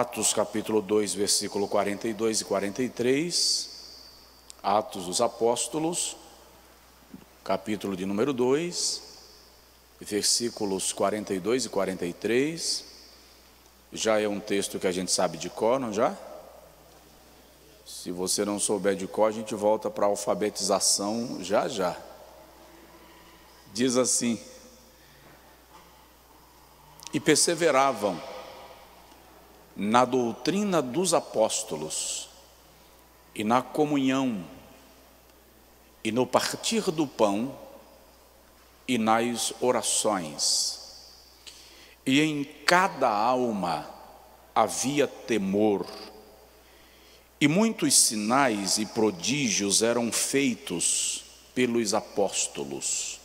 Atos capítulo 2, versículo 42 e 43, Atos dos Apóstolos, capítulo de número 2, versículos 42 e 43, já é um texto que a gente sabe de cor, não já? Se você não souber de cor, a gente volta para a alfabetização já já. Diz assim: e perseveravam na doutrina dos apóstolos, e na comunhão, e no partir do pão, e nas orações. E em cada alma havia temor, e muitos sinais e prodígios eram feitos pelos apóstolos.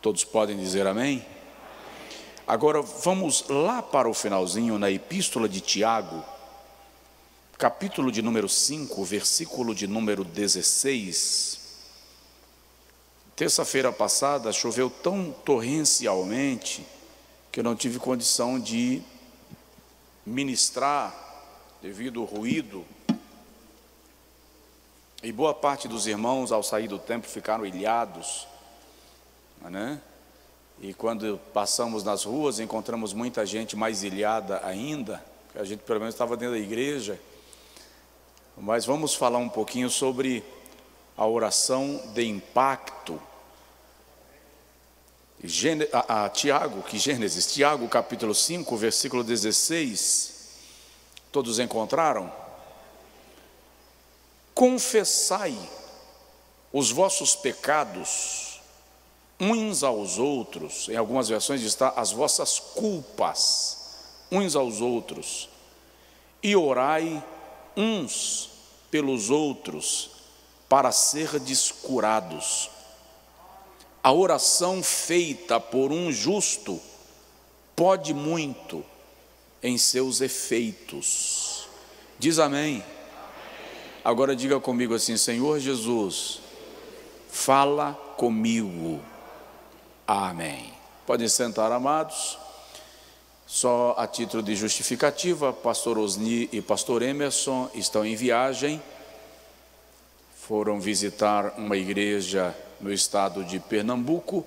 Todos podem dizer amém? Agora vamos lá para o finalzinho, na epístola de Tiago, capítulo de número 5, versículo de número 16. Terça-feira passada choveu tão torrencialmente que eu não tive condição de ministrar devido ao ruído. E boa parte dos irmãos, ao sair do templo, ficaram ilhados, né? E quando passamos nas ruas, encontramos muita gente mais ilhada ainda, porque a gente pelo menos estava dentro da igreja. Mas vamos falar um pouquinho sobre a oração de impacto. Tiago, capítulo 5, versículo 16. Todos encontraram? Confessai os vossos pecados uns aos outros. Em algumas versões está as vossas culpas uns aos outros, e orai uns pelos outros para serdes curados. A oração feita por um justo pode muito em seus efeitos. Diz amém. Agora diga comigo assim: Senhor Jesus, fala comigo. Amém. Podem sentar, amados. Só a título de justificativa, Pastor Osni e Pastor Emerson estão em viagem. Foram visitar uma igreja no estado de Pernambuco,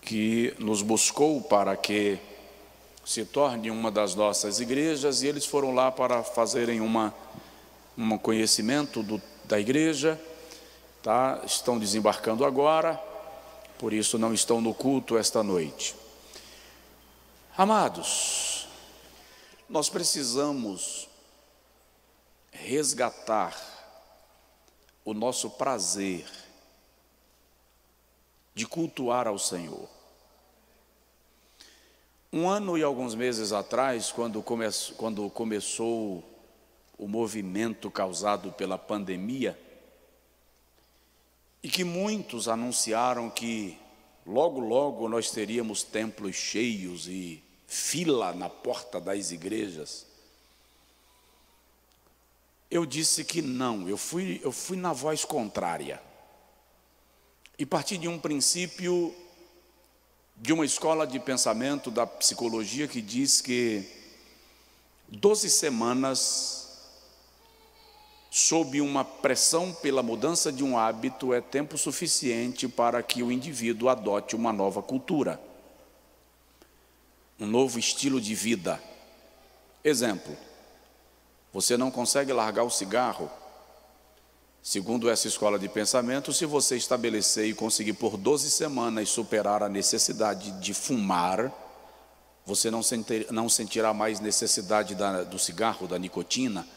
que nos buscou para que se torne uma das nossas igrejas, e eles foram lá para fazerem um conhecimento da igreja, tá? Estão desembarcando agora, por isso não estão no culto esta noite. Amados, nós precisamos resgatar o nosso prazer de cultuar ao Senhor. Um ano e alguns meses atrás, quando começou o movimento causado pela pandemia, e que muitos anunciaram que logo, logo nós teríamos templos cheios e fila na porta das igrejas, eu disse que não, eu fui na voz contrária. E parti de um princípio de uma escola de pensamento da psicologia que diz que 12 semanas sob uma pressão pela mudança de um hábito é tempo suficiente para que o indivíduo adote uma nova cultura, um novo estilo de vida. Exemplo: você não consegue largar o cigarro, segundo essa escola de pensamento, se você estabelecer e conseguir por 12 semanas superar a necessidade de fumar, você não sentirá mais necessidade do cigarro, da nicotina.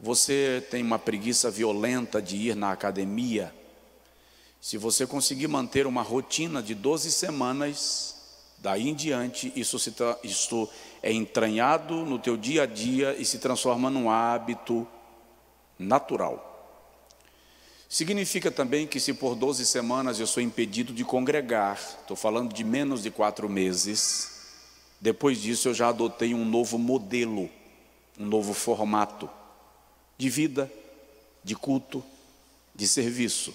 Você tem uma preguiça violenta de ir na academia. Se você conseguir manter uma rotina de 12 semanas, daí em diante, isso é entranhado no teu dia a dia e se transforma num hábito natural. Significa também que se por 12 semanas eu sou impedido de congregar, estou falando de menos de 4 meses, depois disso eu já adotei um novo modelo, um novo formato de vida, de culto, de serviço.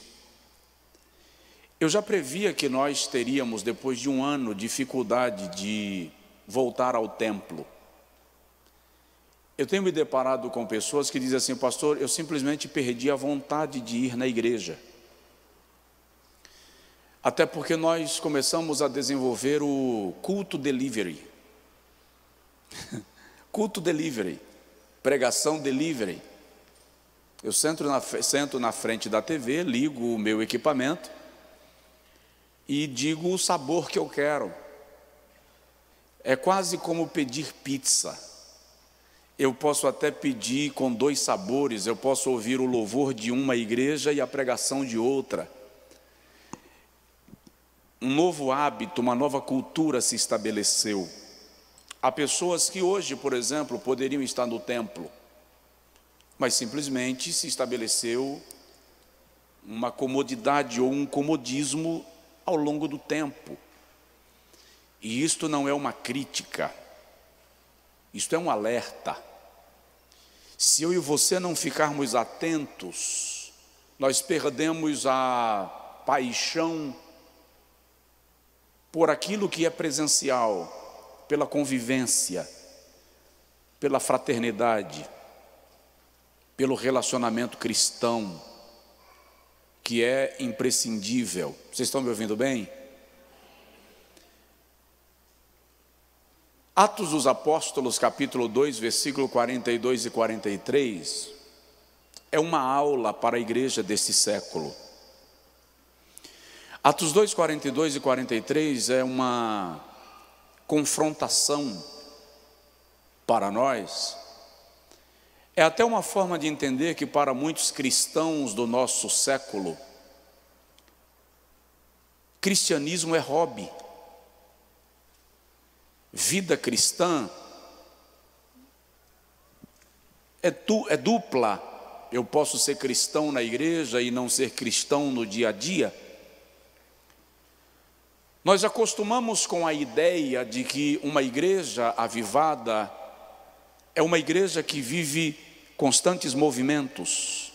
Eu já previa que nós teríamos, depois de um ano, dificuldade de voltar ao templo. Eu tenho me deparado com pessoas que dizem assim: pastor, eu simplesmente perdi a vontade de ir na igreja. Até porque nós começamos a desenvolver o culto delivery. Culto delivery, pregação delivery. Eu sento na frente da TV, ligo o meu equipamento e digo o sabor que eu quero. É quase como pedir pizza. Eu posso até pedir com dois sabores, eu posso ouvir o louvor de uma igreja e a pregação de outra. Um novo hábito, uma nova cultura se estabeleceu. Há pessoas que hoje, por exemplo, poderiam estar no templo, mas simplesmente se estabeleceu uma comodidade ou um comodismo ao longo do tempo. E isto não é uma crítica. Isto é um alerta. Se eu e você não ficarmos atentos, nós perdemos a paixão por aquilo que é presencial, pela convivência, pela fraternidade, pelo relacionamento cristão, que é imprescindível. Vocês estão me ouvindo bem? Atos dos Apóstolos, capítulo 2, versículo 42 e 43, é uma aula para a igreja deste século. Atos 2, 42 e 43 é uma confrontação para nós. É até uma forma de entender que para muitos cristãos do nosso século, cristianismo é hobby. Vida cristã é dupla. Eu posso ser cristão na igreja e não ser cristão no dia a dia. Nós acostumamos com a ideia de que uma igreja avivada é uma igreja que vive constantes movimentos,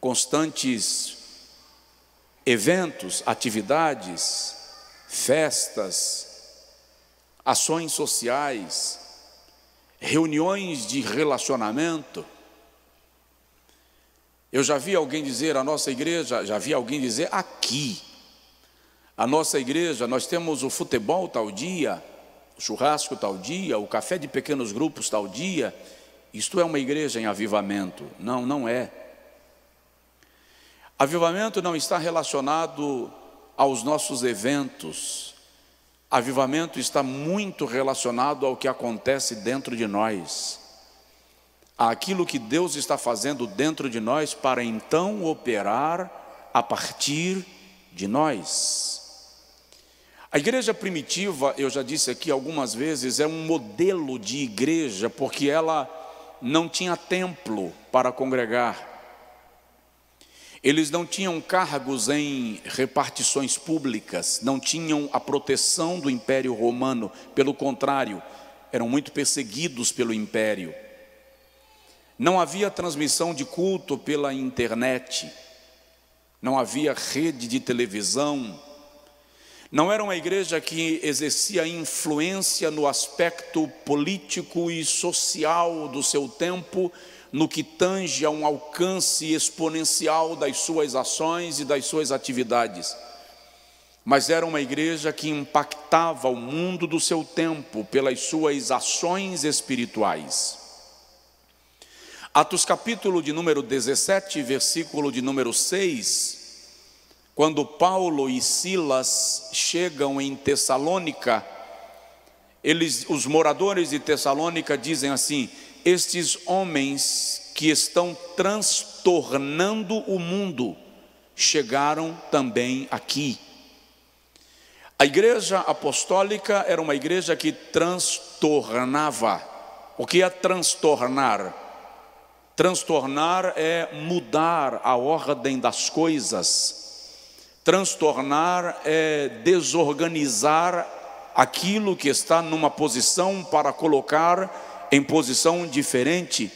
constantes eventos, atividades, festas, ações sociais, reuniões de relacionamento. Eu já vi alguém dizer, a nossa igreja, já vi alguém dizer aqui, a nossa igreja, nós temos o futebol tal dia, o churrasco tal dia, o café de pequenos grupos tal dia. Isto é uma igreja em avivamento. Não, não é. Avivamento não está relacionado aos nossos eventos. Avivamento está muito relacionado ao que acontece dentro de nós, àquilo que Deus está fazendo dentro de nós para então operar a partir de nós. A igreja primitiva, eu já disse aqui algumas vezes, é um modelo de igreja porque ela não tinha templo para congregar. Eles não tinham cargos em repartições públicas, não tinham a proteção do Império Romano. Pelo contrário, eram muito perseguidos pelo Império. Não havia transmissão de culto pela internet. Não havia rede de televisão. Não era uma igreja que exercia influência no aspecto político e social do seu tempo, no que tange a um alcance exponencial das suas ações e das suas atividades. Mas era uma igreja que impactava o mundo do seu tempo pelas suas ações espirituais. Atos capítulo de número 17, versículo de número 6, quando Paulo e Silas chegam em Tessalônica, os moradores de Tessalônica dizem assim: estes homens que estão transtornando o mundo chegaram também aqui. A igreja apostólica era uma igreja que transtornava. O que é transtornar? Transtornar é mudar a ordem das coisas. Transtornar é desorganizar aquilo que está numa posição para colocar em posição diferente.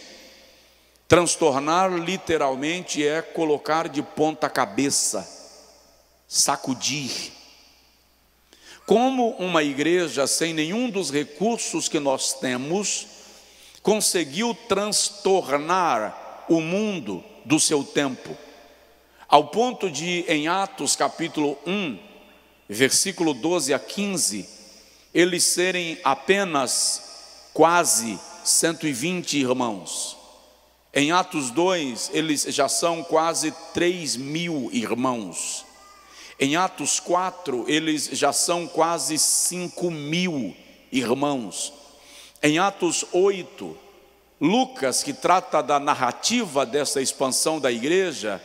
Transtornar literalmente é colocar de ponta cabeça, sacudir. Como uma igreja sem nenhum dos recursos que nós temos, conseguiu transtornar o mundo do seu tempo, ao ponto de, em Atos capítulo 1, versículo 12 a 15, eles serem apenas quase 120 irmãos. Em Atos 2, eles já são quase 3.000 irmãos. Em Atos 4, eles já são quase 5.000 irmãos. Em Atos 8, Lucas, que trata da narrativa dessa expansão da igreja,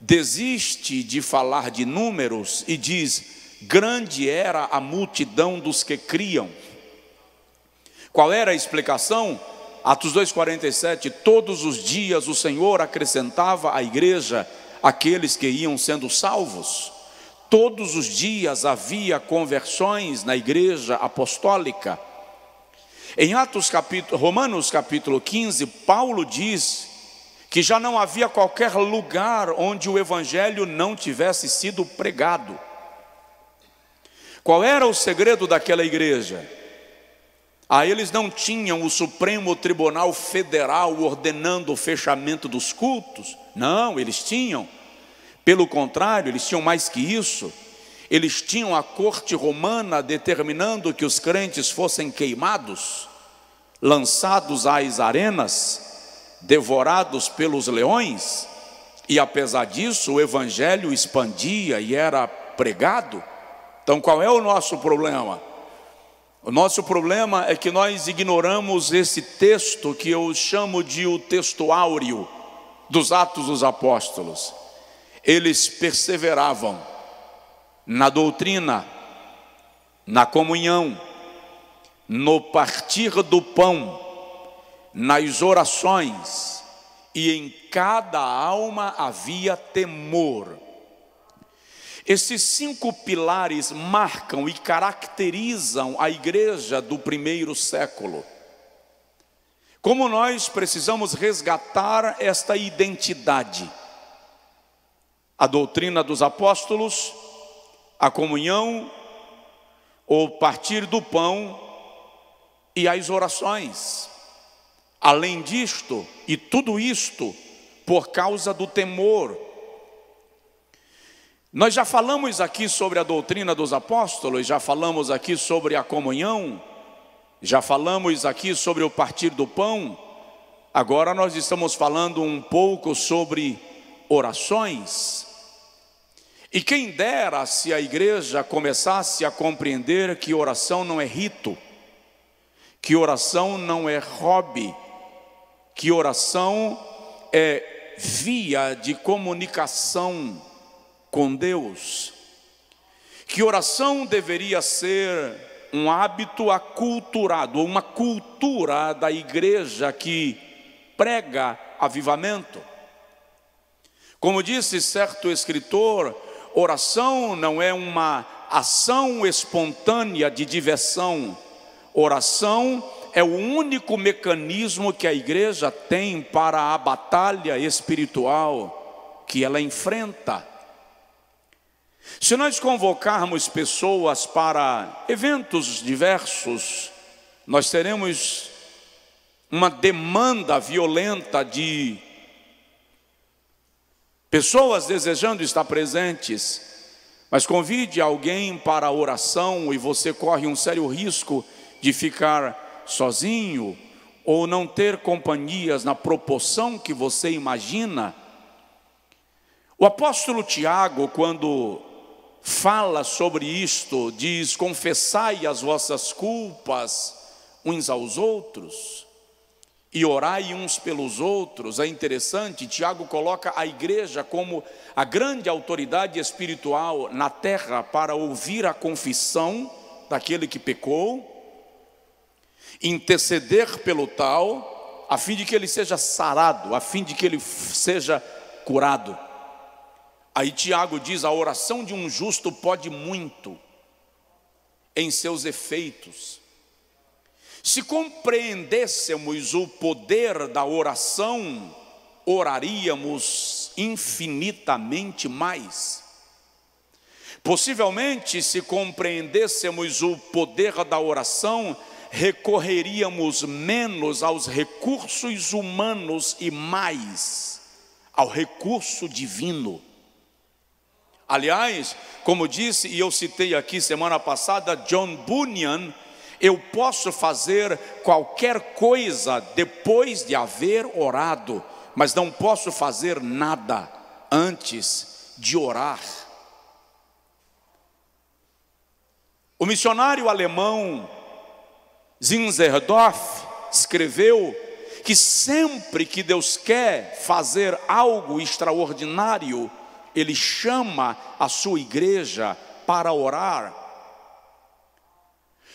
desiste de falar de números e diz: grande era a multidão dos que criam. Qual era a explicação? Atos 2,47, todos os dias o Senhor acrescentava à igreja aqueles que iam sendo salvos. Todos os dias havia conversões na igreja apostólica. Em Romanos capítulo 15, Paulo diz que já não havia qualquer lugar onde o evangelho não tivesse sido pregado. Qual era o segredo daquela igreja? Eles não tinham o Supremo Tribunal Federal ordenando o fechamento dos cultos. Não, eles tinham. Pelo contrário, eles tinham mais que isso. Eles tinham a corte romana determinando que os crentes fossem queimados, lançados às arenas, devorados pelos leões. E apesar disso, o evangelho expandia e era pregado. Então, qual é o nosso problema? O nosso problema é que nós ignoramos esse texto que eu chamo de o texto áureo dos Atos dos Apóstolos. Eles perseveravam na doutrina, na comunhão, no partir do pão, nas orações, e em cada alma havia temor. Esses cinco pilares marcam e caracterizam a igreja do primeiro século. Como nós precisamos resgatar esta identidade? A doutrina dos apóstolos, a comunhão, o partir do pão e as orações. Além disto, e tudo isto por causa do temor. Nós já falamos aqui sobre a doutrina dos apóstolos, já falamos aqui sobre a comunhão, já falamos aqui sobre o partir do pão. Agora nós estamos falando um pouco sobre orações. E quem dera se a igreja começasse a compreender que oração não é rito, que oração não é hobby, que oração é via de comunicação com Deus, que oração deveria ser um hábito aculturado, uma cultura da igreja que prega avivamento. Como disse certo escritor, oração não é uma ação espontânea de diversão. Oração é o único mecanismo que a igreja tem para a batalha espiritual que ela enfrenta. Se nós convocarmos pessoas para eventos diversos, nós teremos uma demanda violenta de pessoas desejando estar presentes, mas convide alguém para a oração e você corre um sério risco de ficar sozinho ou não ter companhias na proporção que você imagina. O apóstolo Tiago, quando fala sobre isto, diz: confessai as vossas culpas uns aos outros e orai uns pelos outros. É interessante, Tiago coloca a igreja como a grande autoridade espiritual na terra para ouvir a confissão daquele que pecou, interceder pelo tal, a fim de que ele seja sarado, a fim de que ele seja curado. Aí Tiago diz: a oração de um justo pode muito em seus efeitos. Se compreendêssemos o poder da oração, oraríamos infinitamente mais. Possivelmente, se compreendêssemos o poder da oração, recorreríamos menos aos recursos humanos e mais ao recurso divino. Aliás, como disse, e eu citei aqui semana passada, John Bunyan, eu posso fazer qualquer coisa depois de haver orado, mas não posso fazer nada antes de orar. O missionário alemão Zinzendorf escreveu que sempre que Deus quer fazer algo extraordinário, Ele chama a sua igreja para orar.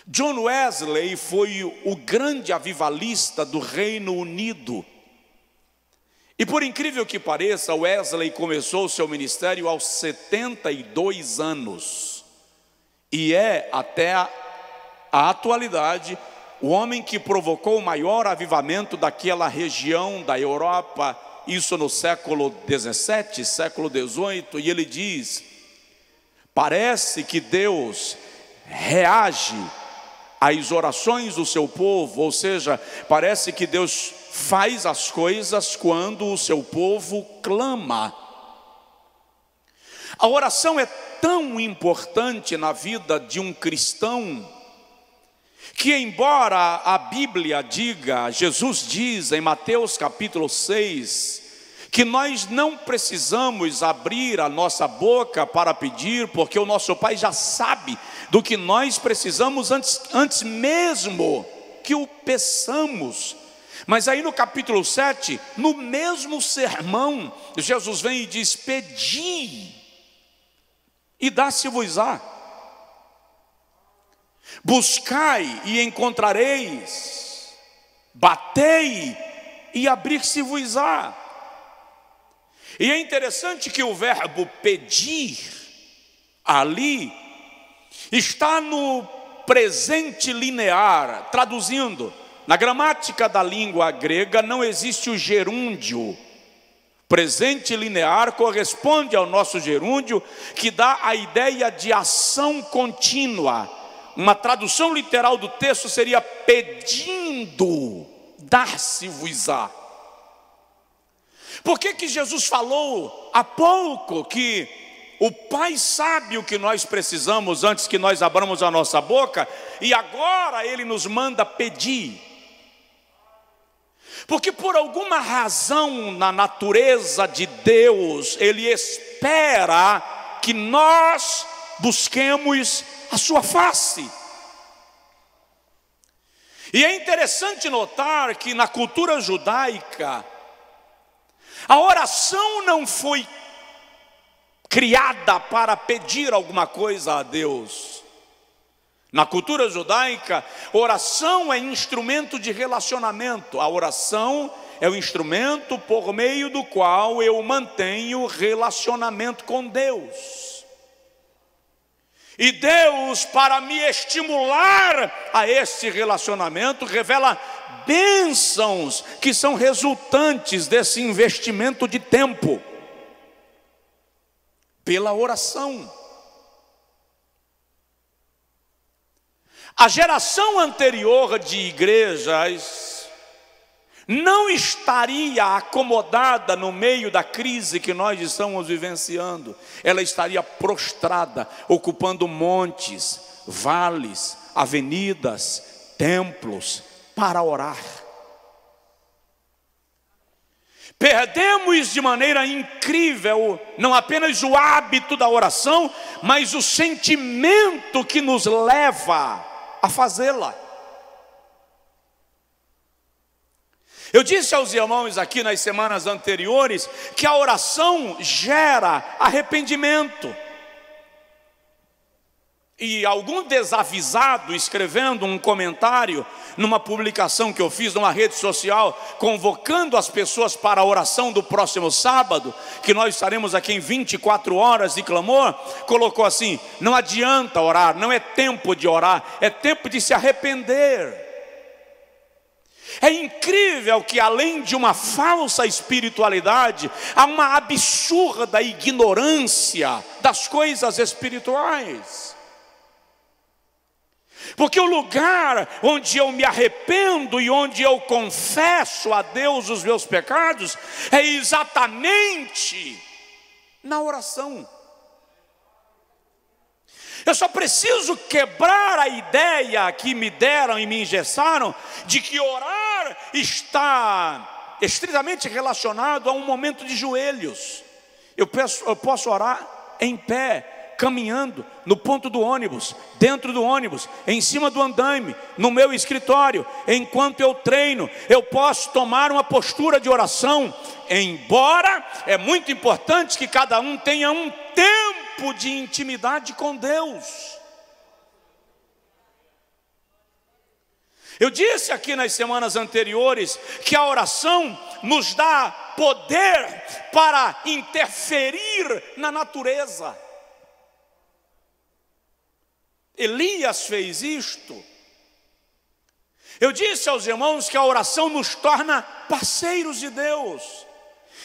John Wesley foi o grande avivalista do Reino Unido. E por incrível que pareça, Wesley começou o seu ministério aos 72 anos. E é, até a atualidade, o homem que provocou o maior avivamento daquela região da Europa, isso no século XVII, século XVIII, e ele diz: parece que Deus reage às orações do seu povo, ou seja, parece que Deus faz as coisas quando o seu povo clama. A oração é tão importante na vida de um cristão, que embora a Bíblia diga, Jesus diz em Mateus capítulo 6, que nós não precisamos abrir a nossa boca para pedir, porque o nosso Pai já sabe do que nós precisamos antes mesmo que o peçamos. Mas aí no capítulo 7, no mesmo sermão, Jesus vem e diz: pedi e dá-se-vos-á. Buscai e encontrareis, batei e abrir-se-vos-á. E é interessante que o verbo pedir ali está no presente linear. Traduzindo, na gramática da língua grega não existe o gerúndio. Presente linear corresponde ao nosso gerúndio, que dá a ideia de ação contínua. Uma tradução literal do texto seria: pedindo, dar-se-vos-á. Por que que Jesus falou há pouco que o Pai sabe o que nós precisamos antes que nós abramos a nossa boca, e agora Ele nos manda pedir? Porque por alguma razão na natureza de Deus, Ele espera que nós busquemos a sua face. E é interessante notar que na cultura judaica, a oração não foi criada para pedir alguma coisa a Deus. Na cultura judaica, oração é instrumento de relacionamento. A oração é o instrumento por meio do qual eu mantenho relacionamento com Deus. E Deus, para me estimular a este relacionamento, revela bênçãos que são resultantes desse investimento de tempo pela oração. A geração anterior de igrejas não estaria acomodada no meio da crise que nós estamos vivenciando. Ela estaria prostrada, ocupando montes, vales, avenidas, templos, para orar. Perdemos de maneira incrível, não apenas o hábito da oração, mas o sentimento que nos leva a fazê-la. Eu disse aos irmãos aqui nas semanas anteriores que a oração gera arrependimento. E algum desavisado, escrevendo um comentário numa publicação que eu fiz numa rede social, convocando as pessoas para a oração do próximo sábado, que nós estaremos aqui em 24 horas de clamor, colocou assim: não adianta orar, não é tempo de orar, é tempo de se arrepender. É incrível que, além de uma falsa espiritualidade, há uma absurda ignorância das coisas espirituais. Porque o lugar onde eu me arrependo e onde eu confesso a Deus os meus pecados é exatamente na oração. Eu só preciso quebrar a ideia que me deram e me engessaram de que orar está estritamente relacionado a um momento de joelhos. Eu posso orar em pé, caminhando, no ponto do ônibus, dentro do ônibus, em cima do andaime, no meu escritório, enquanto eu treino. Eu posso tomar uma postura de oração, embora é muito importante que cada um tenha um tempo de intimidade com Deus. Eu disse aqui nas semanas anteriores que a oração nos dá poder para interferir na natureza. Elias fez isto. Eu disse aos irmãos que a oração nos torna parceiros de Deus.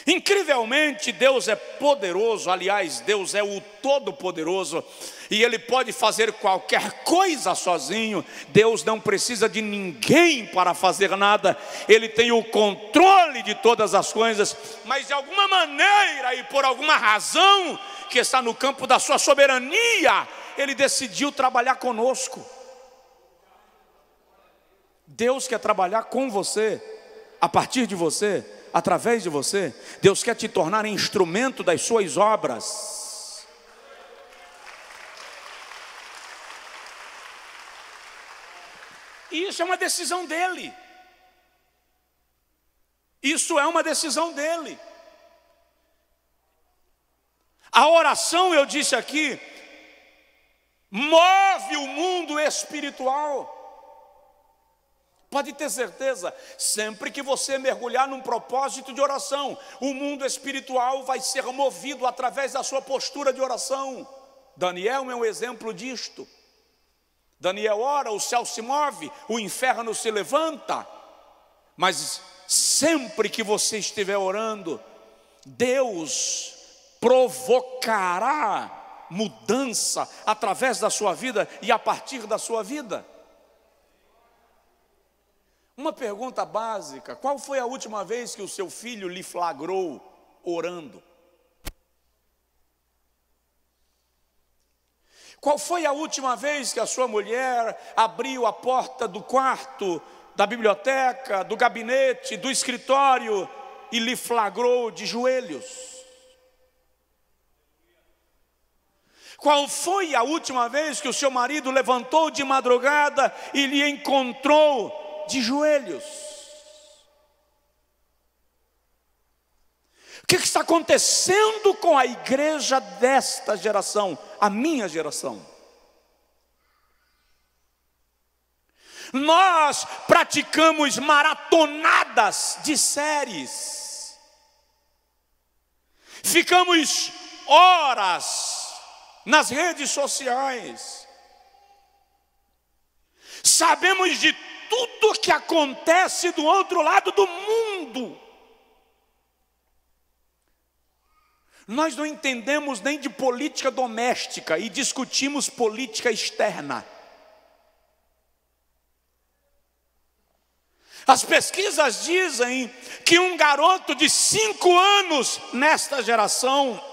Incrivelmente, Deus é poderoso. Aliás, Deus é o Todo-Poderoso e Ele pode fazer qualquer coisa sozinho. Deus não precisa de ninguém para fazer nada. Ele tem o controle de todas as coisas. Mas de alguma maneira e por alguma razão que está no campo da sua soberania, Ele decidiu trabalhar conosco. Deus quer trabalhar com você, a partir de você, através de você. Deus quer te tornar instrumento das suas obras. E isso é uma decisão dele. Isso é uma decisão dele. A oração, eu disse aqui, move o mundo espiritual. Pode ter certeza, sempre que você mergulhar num propósito de oração, o mundo espiritual vai ser movido através da sua postura de oração. Daniel é um exemplo disto. Daniel ora, o céu se move, o inferno se levanta. Mas sempre que você estiver orando, Deus provocará mudança através da sua vida e a partir da sua vida. Uma pergunta básica: qual foi a última vez que o seu filho lhe flagrou orando? Qual foi a última vez que a sua mulher abriu a porta do quarto, da biblioteca, do gabinete, do escritório e lhe flagrou de joelhos? Qual foi a última vez que o seu marido levantou de madrugada e lhe encontrou de joelhos? O que está acontecendo com a igreja desta geração, a minha geração? Nós praticamos maratonadas de séries, ficamos horas nas redes sociais, sabemos de tudo que acontece do outro lado do mundo. Nós não entendemos nem de política doméstica e discutimos política externa. As pesquisas dizem que um garoto de 5 anos nesta geração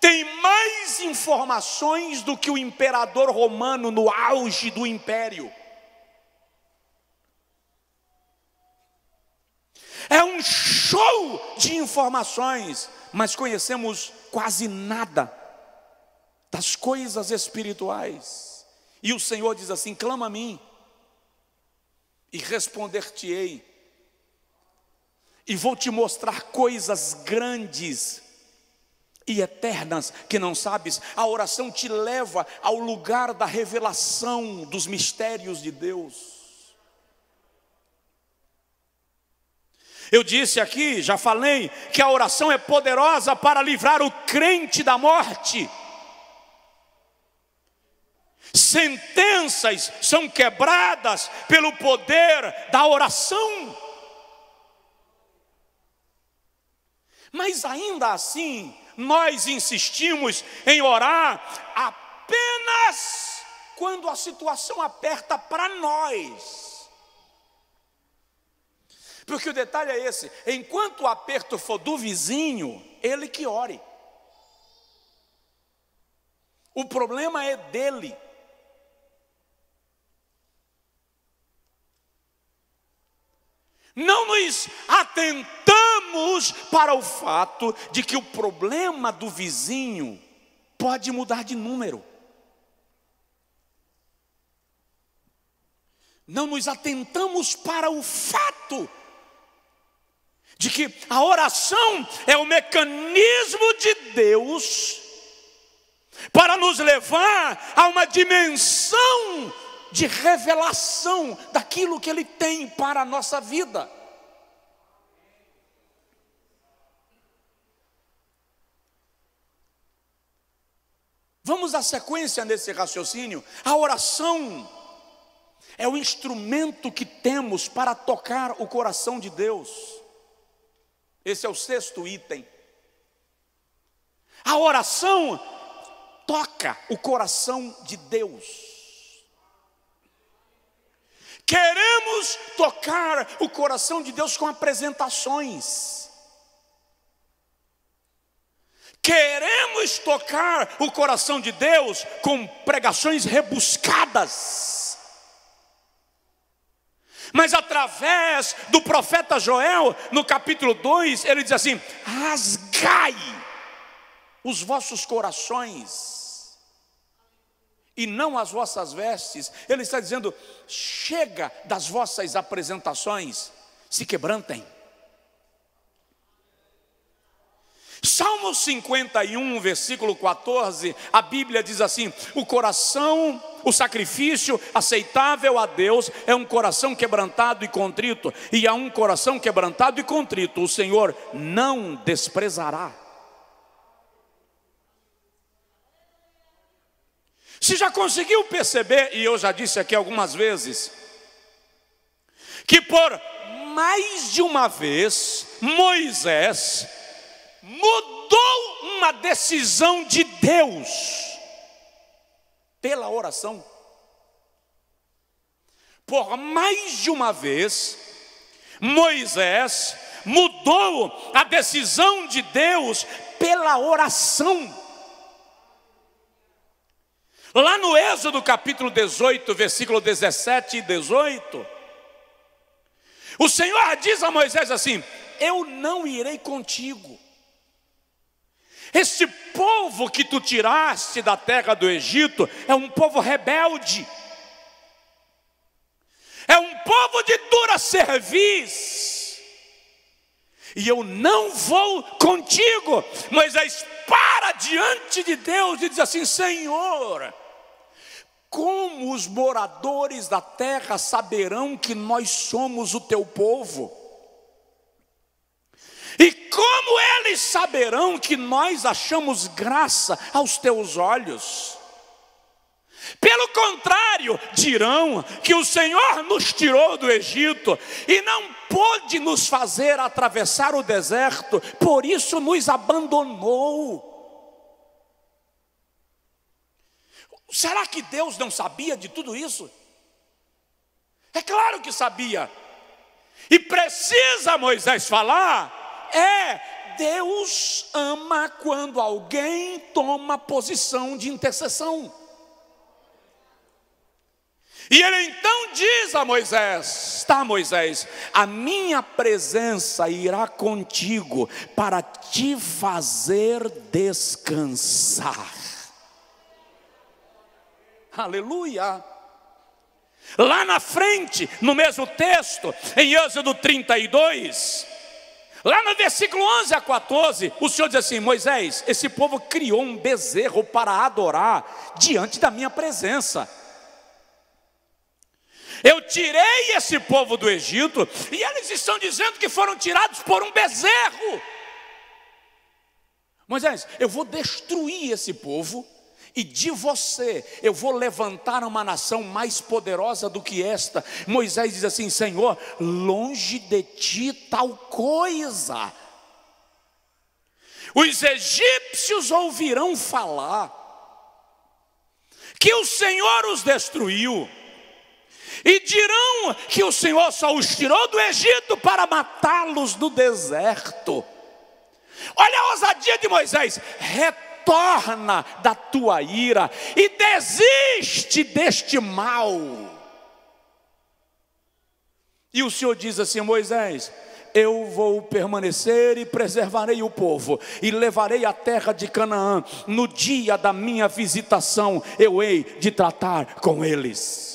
tem mais informações do que o imperador romano no auge do império. É um show de informações, mas conhecemos quase nada das coisas espirituais. E o Senhor diz assim: clama a mim e responder-te-ei, e vou te mostrar coisas grandes e eternas que não sabes. A oração te leva ao lugar da revelação dos mistérios de Deus. Eu disse aqui, já falei, que a oração é poderosa para livrar o crente da morte. Sentenças são quebradas pelo poder da oração. Mas ainda assim, nós insistimos em orar apenas quando a situação aperta para nós. Porque o detalhe é esse: enquanto o aperto for do vizinho, ele que ore. O problema é dele. Não nos atentamos para o fato de que o problema do vizinho pode mudar de número. Não nos atentamos para o fato de que a oração é o mecanismo de Deus para nos levar a uma dimensão de revelação daquilo que Ele tem para a nossa vida. Vamos dar sequência nesse raciocínio. A oração é o instrumento que temos para tocar o coração de Deus. Esse é o sexto item. A oração toca o coração de Deus. Queremos tocar o coração de Deus com apresentações. Queremos tocar o coração de Deus com pregações rebuscadas. Mas através do profeta Joel, no capítulo 2, ele diz assim: rasgai os vossos corações e não as vossas vestes. Ele está dizendo: chega das vossas apresentações, se quebrantem. Salmo 51, versículo 14, a Bíblia diz assim: o coração, o sacrifício aceitável a Deus é um coração quebrantado e contrito, e a um coração quebrantado e contrito o Senhor não desprezará. Se já conseguiu perceber, e eu já disse aqui algumas vezes, que por mais de uma vez Moisés mudou uma decisão de Deus pela oração. Por mais de uma vez Moisés mudou a decisão de Deus pela oração. Lá no Êxodo capítulo 18, versículo 17 e 18, o Senhor diz a Moisés assim: eu não irei contigo. Este povo que tu tiraste da terra do Egito é um povo rebelde. É um povo de dura cerviz. E eu não vou contigo. Moisés para diante de Deus e diz assim: Senhor, como os moradores da terra saberão que nós somos o teu povo? E como eles saberão que nós achamos graça aos teus olhos? Pelo contrário, dirão que o Senhor nos tirou do Egito e não pôde nos fazer atravessar o deserto, por isso nos abandonou. Será que Deus não sabia de tudo isso? É claro que sabia. E precisa Moisés falar? Deus ama quando alguém toma posição de intercessão. E ele então diz a Moisés: tá, Moisés, a minha presença irá contigo para te fazer descansar. Aleluia! Lá na frente, no mesmo texto, em Êxodo 32, lá no versículo 11 a 14, o Senhor diz assim: Moisés, esse povo criou um bezerro para adorar diante da minha presença. Eu tirei esse povo do Egito e eles estão dizendo que foram tirados por um bezerro. Moisés, eu vou destruir esse povo e de você eu vou levantar uma nação mais poderosa do que esta. Moisés diz assim: Senhor, longe de ti tal coisa. Os egípcios ouvirão falar que o Senhor os destruiu. E dirão que o Senhor só os tirou do Egito para matá-los no deserto. Olha a ousadia de Moisés. Retorna da tua ira e desiste deste mal. E o Senhor diz assim: Moisés, eu vou permanecer e preservarei o povo, e levarei a terra de Canaã. No dia da minha visitação, eu hei de tratar com eles.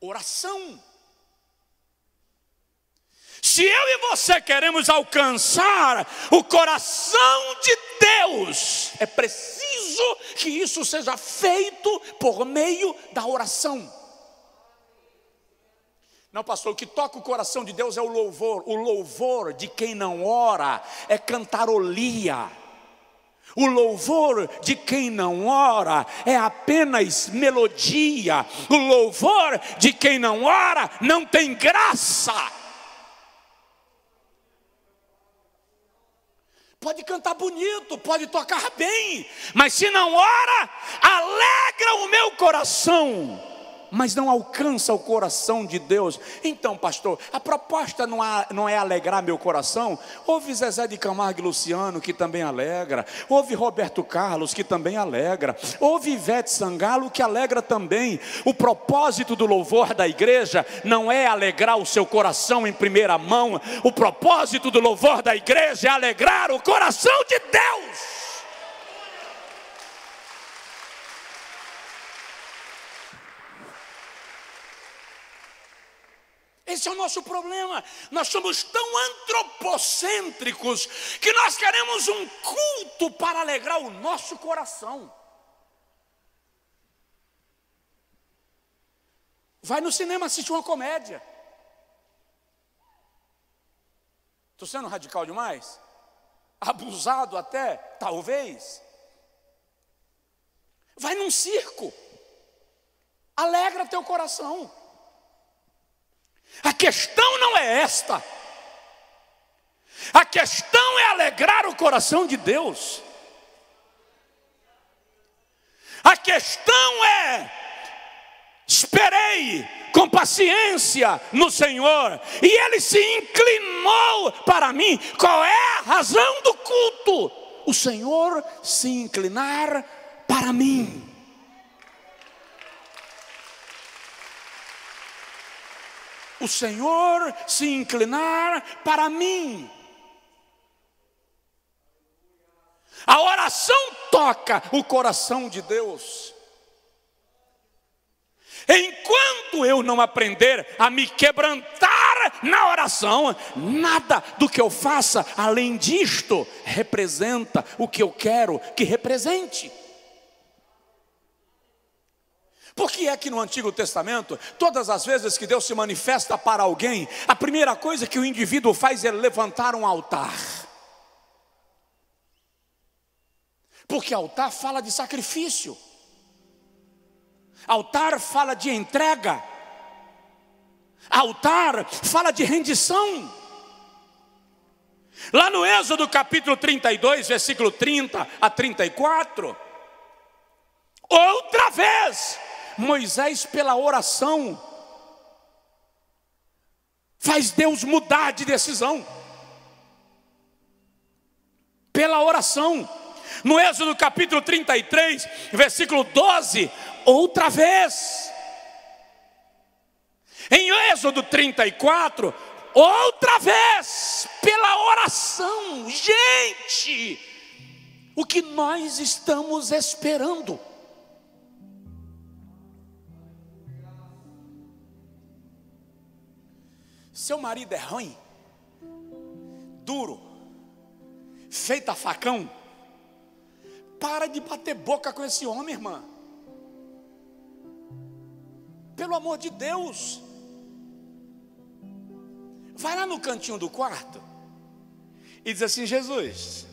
Oração. Se eu e você queremos alcançar o coração de Deus, é preciso que isso seja feito por meio da oração. Não, pastor, o que toca o coração de Deus é o louvor. O louvor de quem não ora é cantarolia. O louvor de quem não ora é apenas melodia. O louvor de quem não ora não tem graça. Pode cantar bonito, pode tocar bem, mas se não ora, alegra o meu coração, mas não alcança o coração de Deus. Então, pastor, a proposta não é alegrar meu coração? Ouve Zezé de Camargo e Luciano, que também alegra. Ouve Roberto Carlos, que também alegra. Ouve Ivete Sangalo, que alegra também. O propósito do louvor da igreja não é alegrar o seu coração em primeira mão. O propósito do louvor da igreja é alegrar o coração de Deus. Esse é o nosso problema. Nós somos tão antropocêntricos que nós queremos um culto para alegrar o nosso coração. Vai no cinema assistir uma comédia. Estou sendo radical demais? Abusado até? Talvez. Vai num circo. Alegra teu coração. A questão não é esta. A questão é alegrar o coração de Deus. A questão é: esperei com paciência no Senhor, e Ele se inclinou para mim. Qual é a razão do culto? O Senhor se inclinar para mim. O Senhor se inclinar para mim. A oração toca o coração de Deus. Enquanto eu não aprender a me quebrantar na oração, nada do que eu faça além disto representa o que eu quero que represente. Por que é que no Antigo Testamento, todas as vezes que Deus se manifesta para alguém, a primeira coisa que o indivíduo faz é levantar um altar? Porque altar fala de sacrifício. Altar fala de entrega. Altar fala de rendição. Lá no Êxodo capítulo 32, versículo 30 a 34, outra vez, Moisés, pela oração, faz Deus mudar de decisão. Pela oração. No Êxodo capítulo 33, versículo 12, outra vez. Em Êxodo 34, outra vez, pela oração. Gente, o que nós estamos esperando? Seu marido é ruim, duro, feito a facão, para de bater boca com esse homem, irmã. Pelo amor de Deus. Vai lá no cantinho do quarto e diz assim: Jesus,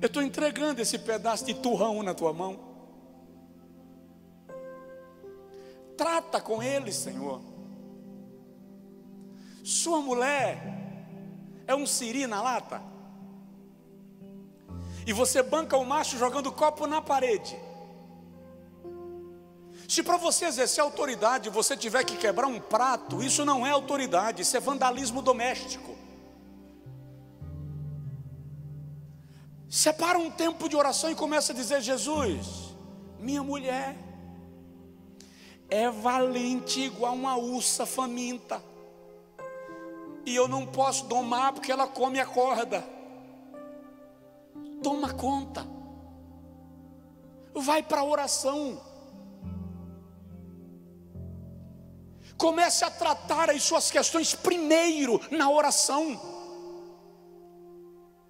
eu estou entregando esse pedaço de turrão na tua mão. Trata com ele, Senhor. Sua mulher é um siri na lata. E você banca o macho jogando copo na parede. Se para você exercer autoridade, você tiver que quebrar um prato, isso não é autoridade, isso é vandalismo doméstico. Separa um tempo de oração e começa a dizer: Jesus, minha mulher é valente igual uma ursa faminta, e eu não posso domar porque ela come a corda. Toma conta. Vai para a oração. Comece a tratar as suas questões primeiro na oração.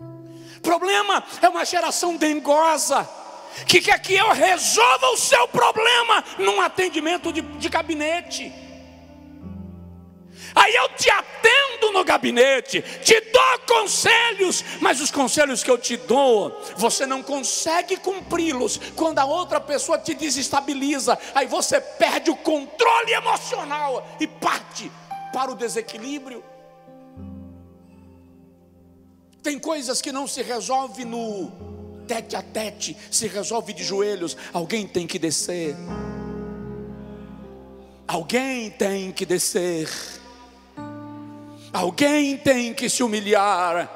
O problema é uma geração dengosa que quer que eu resolva o seu problema num atendimento de gabinete. Aí eu te atendo no gabinete, te dou conselhos, mas os conselhos que eu te dou, você não consegue cumpri-los quando a outra pessoa te desestabiliza. Aí você perde o controle emocional e parte para o desequilíbrio. Tem coisas que não se resolve no tete a tete, se resolve de joelhos. Alguém tem que descer. Alguém tem que descer. Alguém tem que se humilhar.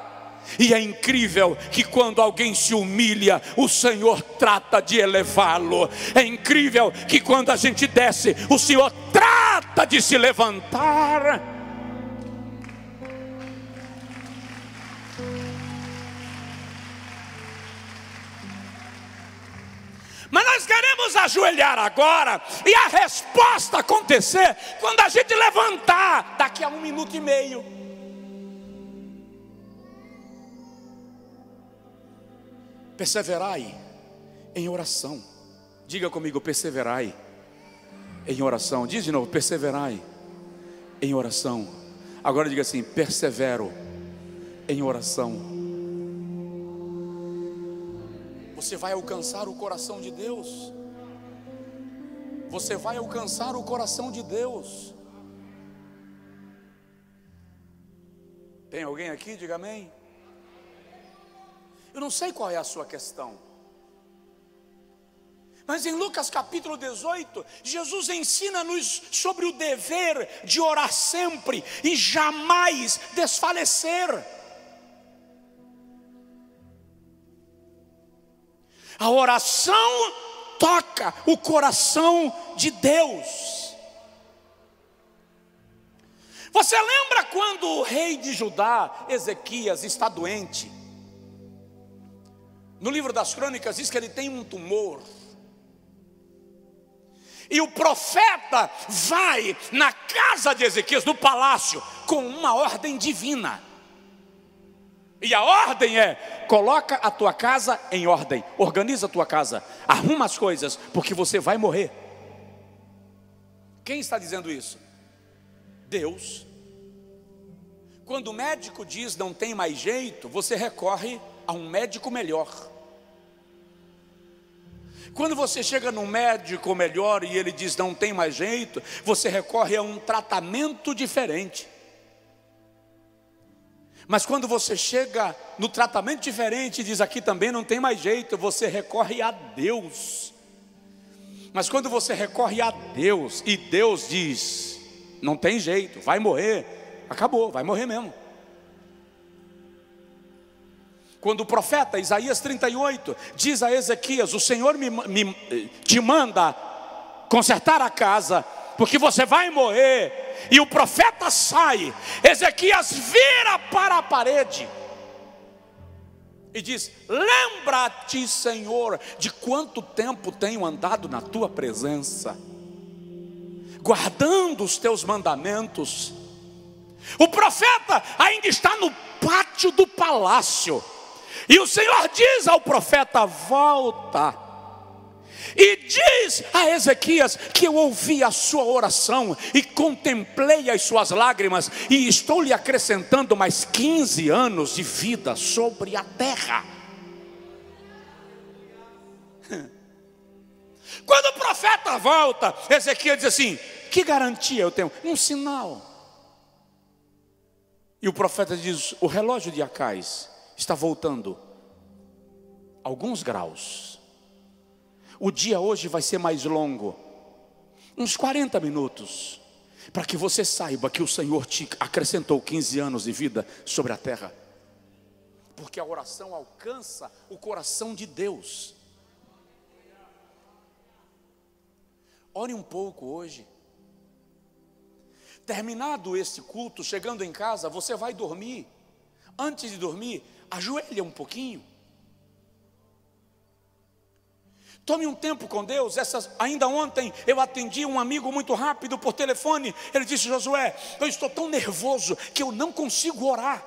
E é incrível que quando alguém se humilha, o Senhor trata de elevá-lo. É incrível que quando a gente desce, o Senhor trata de se levantar. Mas nós queremos ajoelhar agora e a resposta acontecer quando a gente levantar, daqui a 1 minuto e meio. Perseverai em oração. Diga comigo: perseverai em oração. Diz de novo: perseverai em oração. Agora diga assim: persevero em oração. Você vai alcançar o coração de Deus. Você vai alcançar o coração de Deus. Tem alguém aqui? Diga amém. Eu não sei qual é a sua questão, mas em Lucas capítulo 18, Jesus ensina-nos sobre o dever de orar sempre e jamais desfalecer. A oração toca o coração de Deus. Você lembra quando o rei de Judá, Ezequias, está doente? No livro das Crônicas diz que ele tem um tumor. E o profeta vai na casa de Ezequias, no palácio, com uma ordem divina. E a ordem é: coloca a tua casa em ordem, organiza a tua casa, arruma as coisas, porque você vai morrer. Quem está dizendo isso? Deus. Quando o médico diz não tem mais jeito, você recorre a um médico melhor. Quando você chega num médico melhor e ele diz não tem mais jeito, você recorre a um tratamento diferente. Mas quando você chega no tratamento diferente e diz aqui também não tem mais jeito, você recorre a Deus. Mas quando você recorre a Deus e Deus diz não tem jeito, vai morrer, acabou, vai morrer mesmo. Quando o profeta Isaías 38 diz a Ezequias: o Senhor te manda consertar a casa, porque você vai morrer. E o profeta sai, Ezequias vira para a parede e diz: lembra-te, Senhor, de quanto tempo tenho andado na tua presença, guardando os teus mandamentos. O profeta ainda está no pátio do palácio, e o Senhor diz ao profeta: volta. E diz a Ezequias que eu ouvi a sua oração e contemplei as suas lágrimas, e estou lhe acrescentando mais 15 anos de vida sobre a terra. Quando o profeta volta, Ezequias diz assim: que garantia eu tenho? Um sinal. E o profeta diz: o relógio de Acais está voltando alguns graus. O dia hoje vai ser mais longo. uns 40 minutos, para que você saiba que o Senhor te acrescentou 15 anos de vida sobre a terra. Porque a oração alcança o coração de Deus. Ore um pouco hoje. Terminado esse culto, chegando em casa, você vai dormir. Antes de dormir, ajoelha um pouquinho. Tome um tempo com Deus. Ainda ontem eu atendi um amigo muito rápido por telefone. Ele disse: Josué, eu estou tão nervoso que eu não consigo orar.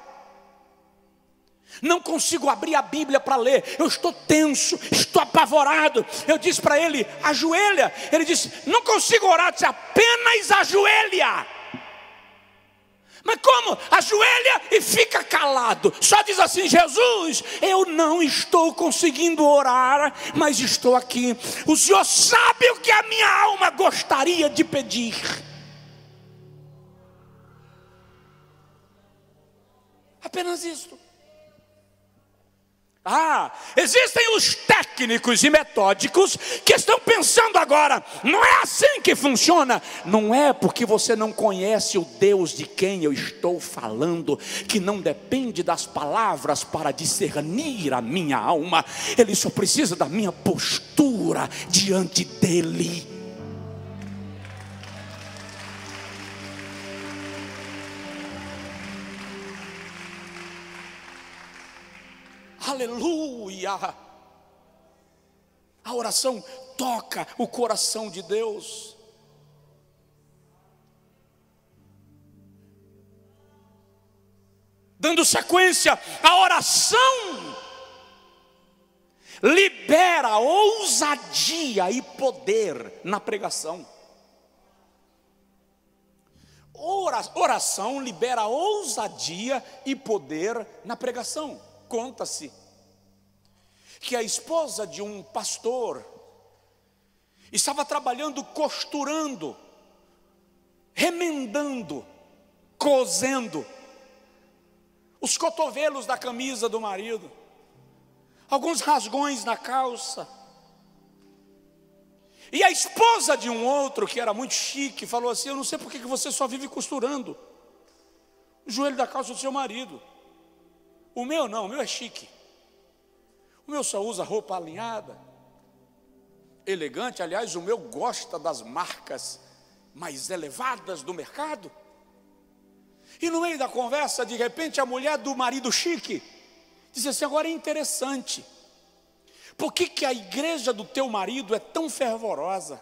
Não consigo abrir a Bíblia para ler. Eu estou tenso, estou apavorado. Eu disse para ele: ajoelha. Ele disse: não consigo orar. Eu disse: apenas ajoelha. Mas como? Ajoelha e fica calado. Só diz assim: Jesus, eu não estou conseguindo orar, mas estou aqui. O Senhor sabe o que a minha alma gostaria de pedir. Apenas isso. Existem os técnicos e metódicos que estão pensando agora: não é assim que funciona. Não é, porque você não conhece o Deus de quem eu estou falando, que não depende das palavras para discernir a minha alma. Ele só precisa da minha postura diante dele. Aleluia! A oração toca o coração de Deus. Dando sequência, a oração libera ousadia e poder na pregação. Oração libera ousadia e poder na pregação. Conta-se que a esposa de um pastor estava trabalhando costurando, remendando, cosendo os cotovelos da camisa do marido, alguns rasgões na calça. E a esposa de um outro, que era muito chique, falou assim: eu não sei porque que você só vive costurando o joelho da calça do seu marido. O meu não, o meu é chique. O meu só usa roupa alinhada, elegante. Aliás, o meu gosta das marcas mais elevadas do mercado. E no meio da conversa, de repente, a mulher do marido chique disse assim: agora é interessante, por que que a igreja do teu marido é tão fervorosa?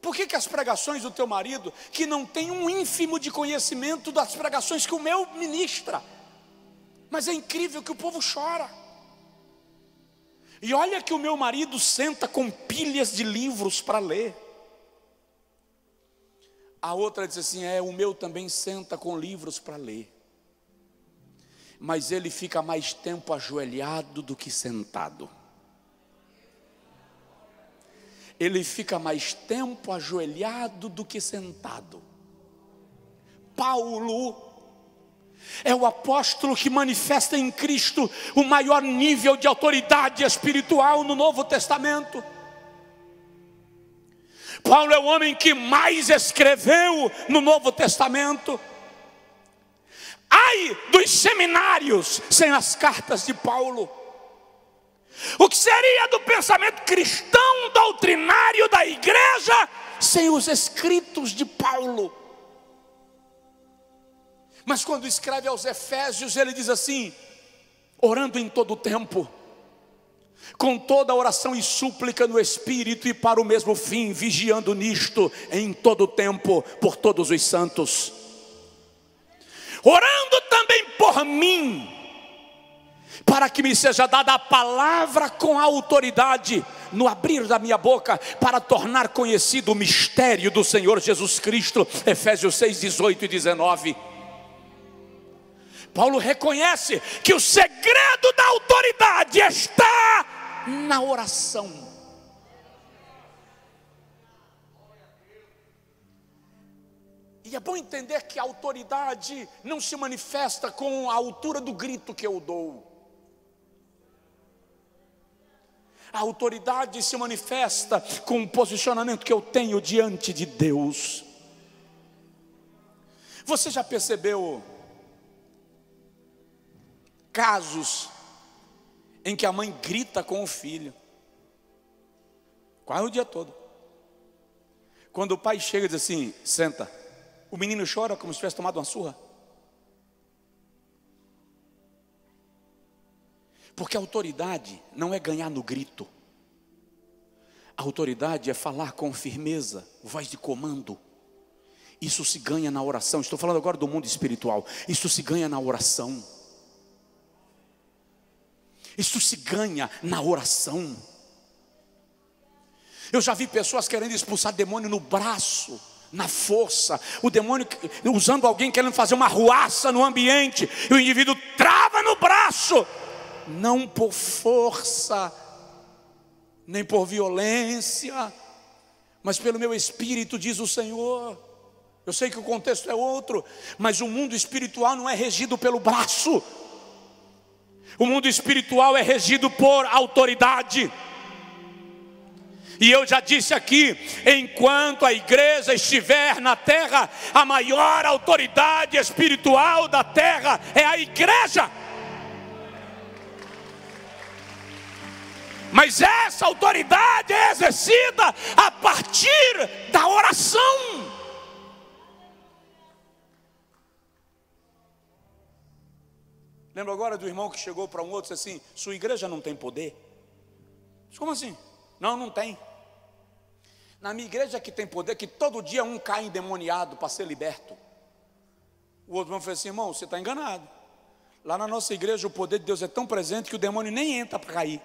Por que que as pregações do teu marido, que não tem um ínfimo de conhecimento das pregações que o meu ministra, mas é incrível que o povo chora. E olha que o meu marido senta com pilhas de livros para ler. A outra diz assim: o meu também senta com livros para ler, mas ele fica mais tempo ajoelhado do que sentado. Ele fica mais tempo ajoelhado do que sentado. Paulo é o apóstolo que manifesta em Cristo o maior nível de autoridade espiritual no Novo Testamento. Paulo é o homem que mais escreveu no Novo Testamento. Ai dos seminários sem as cartas de Paulo! O que seria do pensamento cristão doutrinário da igreja sem os escritos de Paulo? Mas quando escreve aos Efésios, ele diz assim: orando em todo o tempo, com toda oração e súplica no Espírito, e para o mesmo fim, vigiando nisto em todo o tempo, por todos os santos. Orando também por mim, para que me seja dada a palavra com a autoridade, no abrir da minha boca, para tornar conhecido o mistério do Senhor Jesus Cristo. Efésios 6, 18 e 19. Paulo reconhece que o segredo da autoridade está na oração. E é bom entender que a autoridade não se manifesta com a altura do grito que eu dou. A autoridade se manifesta com o posicionamento que eu tenho diante de Deus. Você já percebeu casos em que a mãe grita com o filho quase o dia todo? Quando o pai chega e diz assim, senta, o menino chora como se tivesse tomado uma surra. Porque a autoridade não é ganhar no grito. A autoridade é falar com firmeza, voz de comando. Isso se ganha na oração. Estou falando agora do mundo espiritual. Isso se ganha na oração. Isso se ganha na oração. Eu já vi pessoas querendo expulsar demônio no braço, na força. O demônio usando alguém, querendo fazer uma arruaça no ambiente. E o indivíduo trava no braço. Não por força, nem por violência, mas pelo meu espírito, diz o Senhor. Eu sei que o contexto é outro, mas o mundo espiritual não é regido pelo braço. O mundo espiritual é regido por autoridade. E eu já disse aqui, enquanto a igreja estiver na terra, a maior autoridade espiritual da terra é a igreja. Mas essa autoridade é exercida a partir da oração. Lembro agora do irmão que chegou para um outro e disse assim, sua igreja não tem poder? Mas como assim? Não, não tem. Na minha igreja que tem poder, que todo dia um cai endemoniado para ser liberto. O outro irmão falou assim, irmão, você está enganado. Lá na nossa igreja o poder de Deus é tão presente que o demônio nem entra para cair.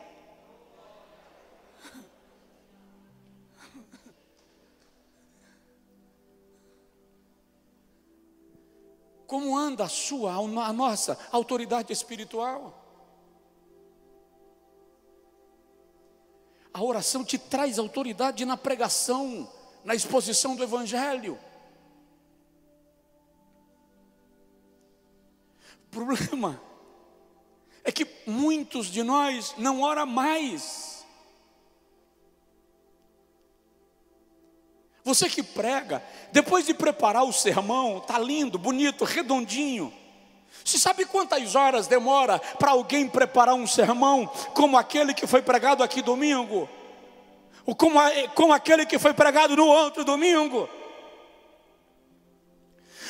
Como anda a sua, a nossa autoridade espiritual? A oração te traz autoridade na pregação, na exposição do Evangelho. O problema é que muitos de nós não oram mais. Você que prega, depois de preparar o sermão, está lindo, bonito, redondinho. Você sabe quantas horas demora para alguém preparar um sermão como aquele que foi pregado aqui domingo? Ou como aquele que foi pregado no outro domingo?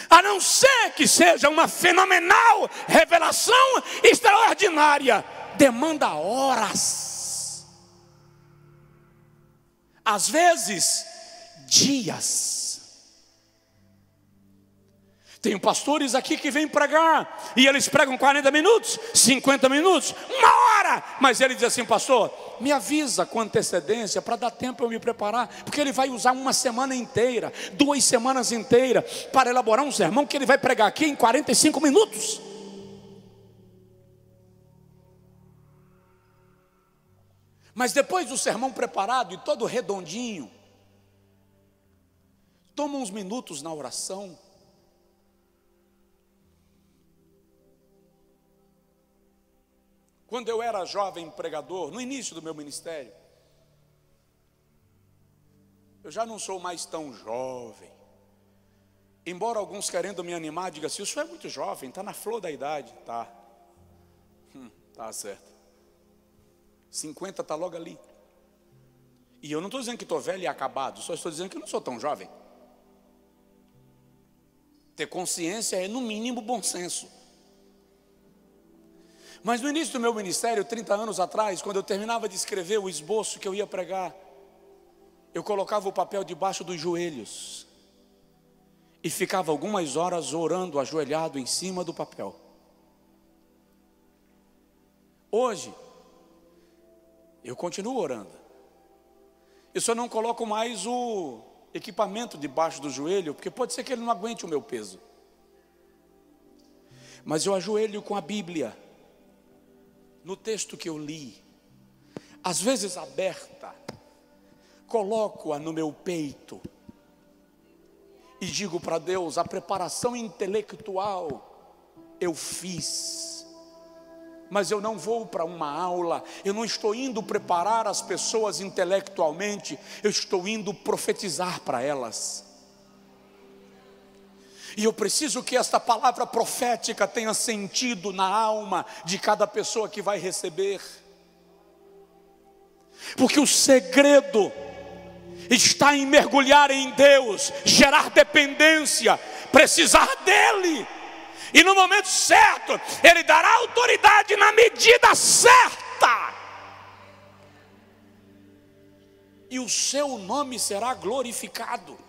A não ser que seja uma fenomenal revelação extraordinária, demanda horas. Às vezes, dias. Tem pastores aqui que vêm pregar e eles pregam 40 minutos, 50 minutos, uma hora, mas ele diz assim, pastor, me avisa com antecedência para dar tempo eu me preparar, porque ele vai usar uma semana inteira, 2 semanas inteiras para elaborar um sermão que ele vai pregar aqui em 45 minutos. Mas depois do sermão preparado e todo redondinho, toma uns minutos na oração. Quando eu era jovem pregador, no início do meu ministério, eu já não sou mais tão jovem. Embora alguns querendo me animar, digam assim, o senhor é muito jovem, está na flor da idade. Tá. Tá certo. 50 está logo ali. E eu não estou dizendo que estou velho e acabado, só estou dizendo que eu não sou tão jovem. Ter consciência é, no mínimo, bom senso. Mas no início do meu ministério, 30 anos atrás, quando eu terminava de escrever o esboço que eu ia pregar, eu colocava o papel debaixo dos joelhos e ficava algumas horas orando ajoelhado em cima do papel. Hoje, eu continuo orando. Eu só não coloco mais o equipamento debaixo do joelho, porque pode ser que ele não aguente o meu peso. Mas eu ajoelho com a Bíblia, no texto que eu li, às vezes aberta, coloco-a no meu peito e digo para Deus, a preparação intelectual eu fiz, Mas eu não vou para uma aula, eu não estou indo preparar as pessoas intelectualmente, eu estou indo profetizar para elas. E eu preciso que esta palavra profética tenha sentido na alma de cada pessoa que vai receber. Porque o segredo está em mergulhar em Deus, gerar dependência, precisar dEle. E no momento certo, Ele dará autoridade na medida certa. E o seu nome será glorificado.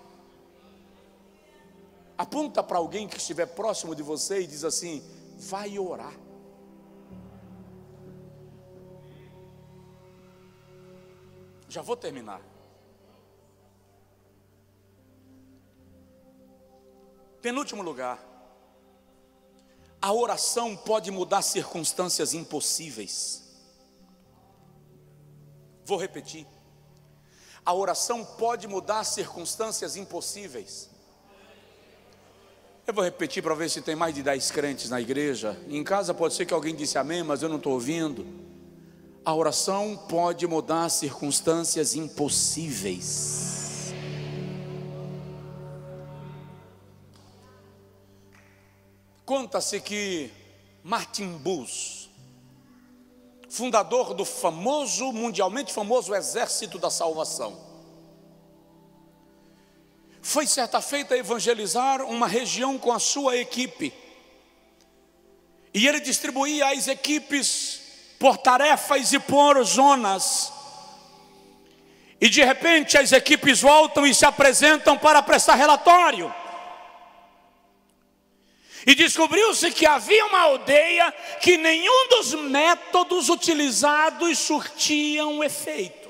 Aponta para alguém que estiver próximo de você e diz assim: vai orar. Já vou terminar. Penúltimo lugar. A oração pode mudar circunstâncias impossíveis. Vou repetir. A oração pode mudar circunstâncias impossíveis. Eu vou repetir para ver se tem mais de 10 crentes na igreja. Em casa pode ser que alguém disse amém, mas eu não estou ouvindo. A oração pode mudar circunstâncias impossíveis. Conta-se que Martin Bus, fundador do famoso, mundialmente famoso Exército da Salvação, foi certa feita evangelizar uma região com a sua equipe. E ele distribuía as equipes por tarefas e por zonas. E de repente as equipes voltam e se apresentam para prestar relatório. E descobriu-se que havia uma aldeia que nenhum dos métodos utilizados surtiam efeito.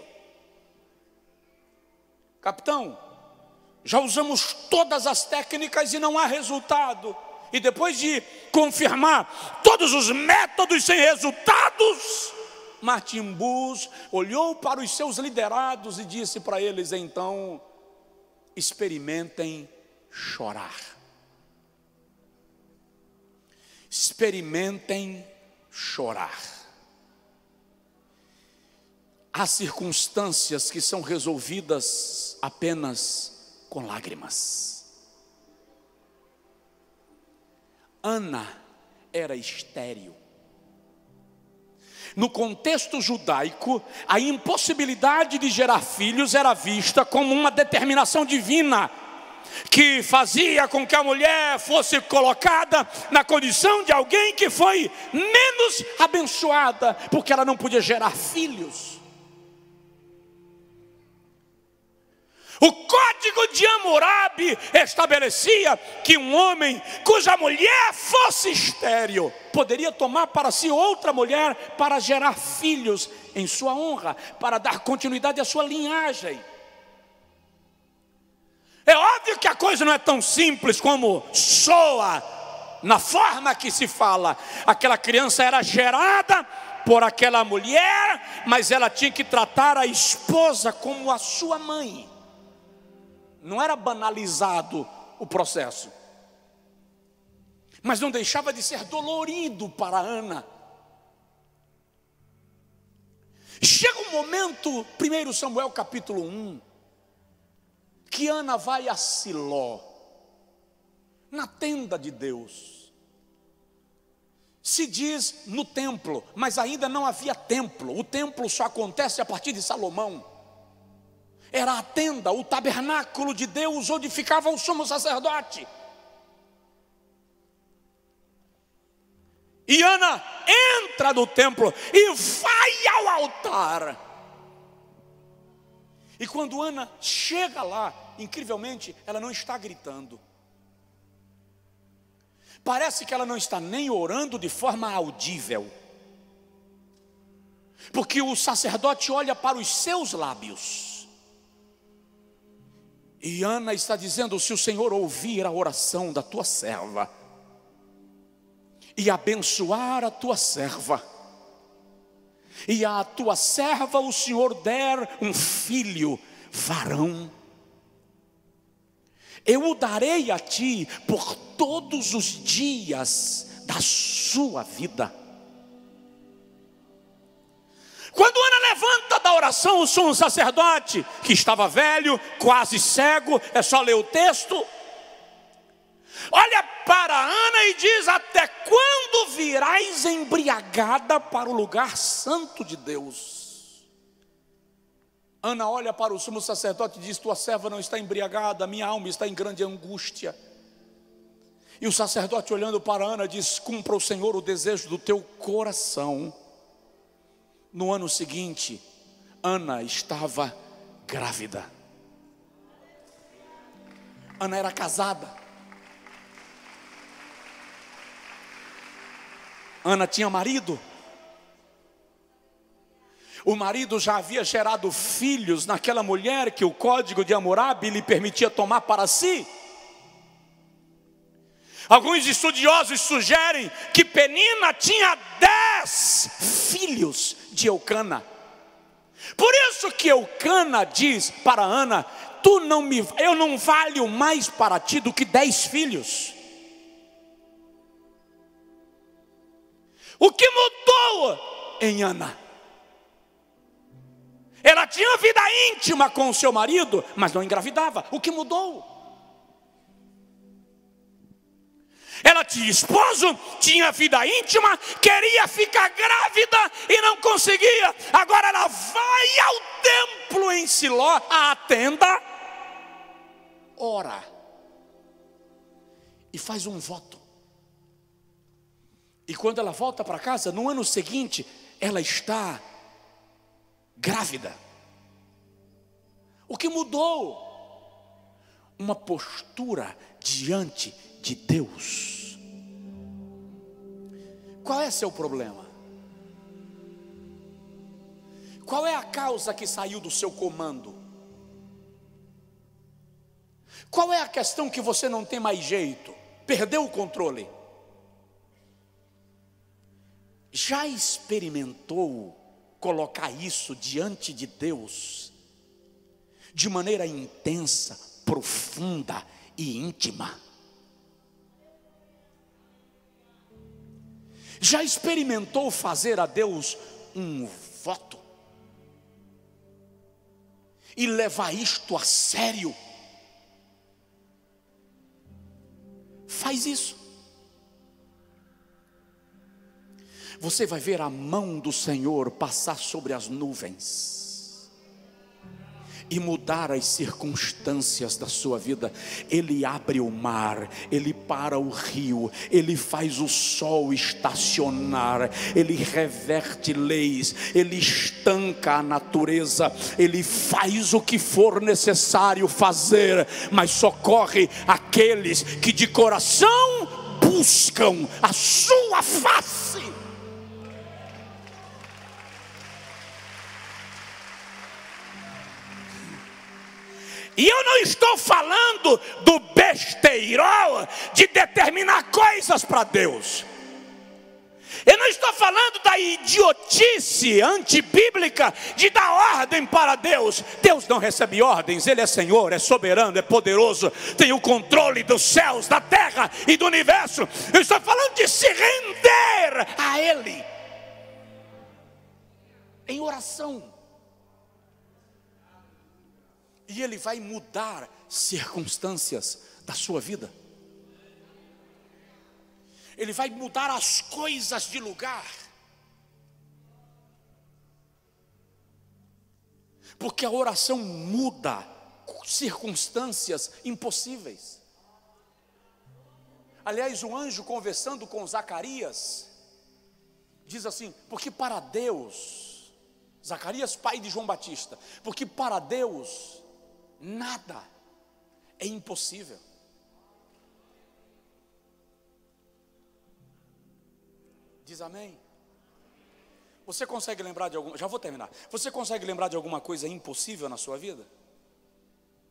Capitão, já usamos todas as técnicas e não há resultado. E depois de confirmar todos os métodos sem resultados, Martin Bus olhou para os seus liderados e disse para eles: então, experimentem chorar. Experimentem chorar. Há circunstâncias que são resolvidas apenas com lágrimas. Ana era estéril. No contexto judaico, a impossibilidade de gerar filhos era vista como uma determinação divina, que fazia com que a mulher fosse colocada na condição de alguém que foi menos abençoada, porque ela não podia gerar filhos. O Código de Hamurabi estabelecia que um homem cuja mulher fosse estéril poderia tomar para si outra mulher para gerar filhos em sua honra, para dar continuidade à sua linhagem. É óbvio que a coisa não é tão simples como soa na forma que se fala. Aquela criança era gerada por aquela mulher, mas ela tinha que tratar a esposa como a sua mãe. Não era banalizado o processo, mas não deixava de ser dolorido para Ana. Chega um momento, 1 Samuel capítulo 1, que Ana vai a Siló, na tenda de Deus. Se diz no templo, mas ainda não havia templo. O templo só acontece a partir de Salomão. Era a tenda, o tabernáculo de Deus, onde ficava o sumo sacerdote. E Ana entra no templo e vai ao altar. E quando Ana chega lá, incrivelmente, ela não está gritando. Parece que ela não está nem orando de forma audível. Porque o sacerdote olha para os seus lábios. E Ana está dizendo: se o Senhor ouvir a oração da tua serva e abençoar a tua serva, e à tua serva o Senhor der um filho varão, eu o darei a ti por todos os dias da sua vida. Quando Ana levanta da oração, o sumo sacerdote, que estava velho, quase cego, é só ler o texto, olha para Ana e diz: até quando virás embriagada para o lugar santo de Deus? Ana olha para o sumo sacerdote e diz: tua serva não está embriagada, minha alma está em grande angústia. E o sacerdote, olhando para Ana, diz: cumpra o Senhor o desejo do teu coração. No ano seguinte, Ana estava grávida. Ana era casada. Ana tinha marido. O marido já havia gerado filhos naquela mulher que o Código de Hamurabi lhe permitia tomar para si. Alguns estudiosos sugerem que Penina tinha 10 filhos de Elcana. Por isso que Elcana diz para Ana: eu não valho mais para ti do que 10 filhos. O que mudou em Ana? Ela tinha vida íntima com o seu marido, mas não engravidava. O que mudou? Ela tinha esposo, tinha vida íntima, queria ficar grávida e não conseguia. Agora ela vai ao templo em Siló, à tenda, ora e faz um voto. E quando ela volta para casa, no ano seguinte, ela está grávida. O que mudou? Uma postura diante de Deus. Qual é seu problema? Qual é a causa que saiu do seu comando? Qual é a questão que você não tem mais jeito? Perdeu o controle? Já experimentou colocar isso diante de Deus de maneira intensa, profunda e íntima? Já experimentou fazer a Deus um voto e levar isto a sério? Faz isso. Você vai ver a mão do Senhor passar sobre as nuvens e mudar as circunstâncias da sua vida. Ele abre o mar, Ele para o rio, Ele faz o sol estacionar, Ele reverte leis, Ele estanca a natureza, Ele faz o que for necessário fazer, mas socorre aqueles que de coração buscam a sua face. E eu não estou falando do besteirol de determinar coisas para Deus. Eu não estou falando da idiotice antibíblica de dar ordem para Deus. Deus não recebe ordens, Ele é Senhor, é soberano, é poderoso, tem o controle dos céus, da terra e do universo. Eu estou falando de se render a Ele em oração. E Ele vai mudar circunstâncias da sua vida. Ele vai mudar as coisas de lugar. Porque a oração muda circunstâncias impossíveis. Aliás, o anjo, conversando com Zacarias, diz assim: porque para Deus, Zacarias, pai de João Batista, porque para Deus nada é impossível. Diz amém? Você consegue lembrar de alguma... Já vou terminar. Você consegue lembrar de alguma coisa impossível na sua vida?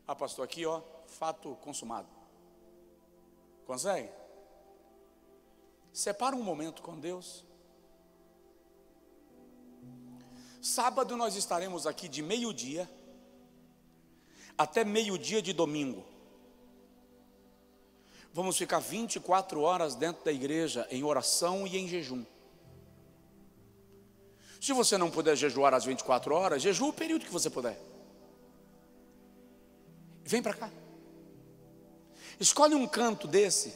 Ah, pastor, aqui ó, fato consumado. Consegue? Separa um momento com Deus. Sábado nós estaremos aqui de meio-dia até meio-dia de domingo. Vamos ficar 24 horas dentro da igreja, em oração e em jejum. Se você não puder jejuar às 24 horas, jejua o período que você puder. Vem para cá. Escolhe um canto desse.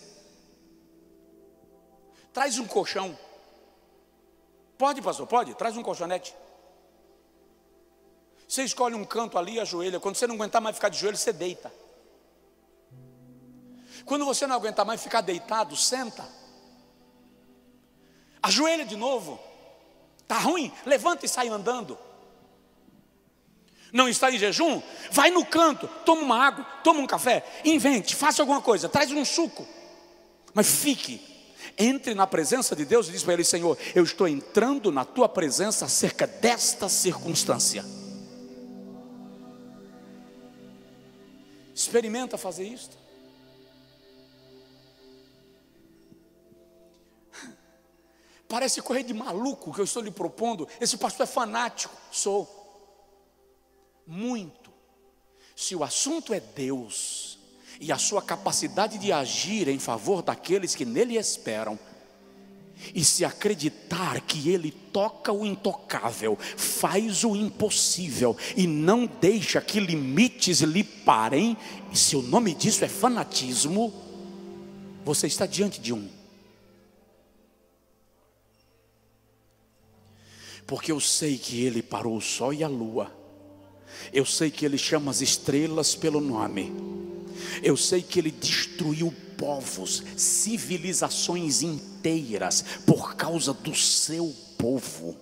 Traz um colchão. Pode, pastor? Pode? Traz um colchonete. Você escolhe um canto ali, ajoelha. Quando você não aguentar mais ficar de joelho, você deita. Quando você não aguentar mais ficar deitado, senta. Ajoelha de novo. Está ruim? Levanta e sai andando. Não está em jejum? Vai no canto, toma uma água, toma um café, invente, faça alguma coisa, traz um suco. Mas fique, entre na presença de Deus e diz para Ele: Senhor, eu estou entrando na Tua presença acerca desta circunstância. Experimenta fazer isto. Parece correr de maluco que eu estou lhe propondo. Esse pastor é fanático. Sou. Muito. Se o assunto é Deus e a sua capacidade de agir em favor daqueles que nele esperam, e se acreditar que Ele toca o intocável, faz o impossível e não deixa que limites lhe parem, e se o nome disso é fanatismo, você está diante de um. Porque eu sei que Ele parou o sol e a lua. Eu sei que Ele chama as estrelas pelo nome. Eu sei que Ele destruiu povos, civilizações inteiras por causa do seu povo.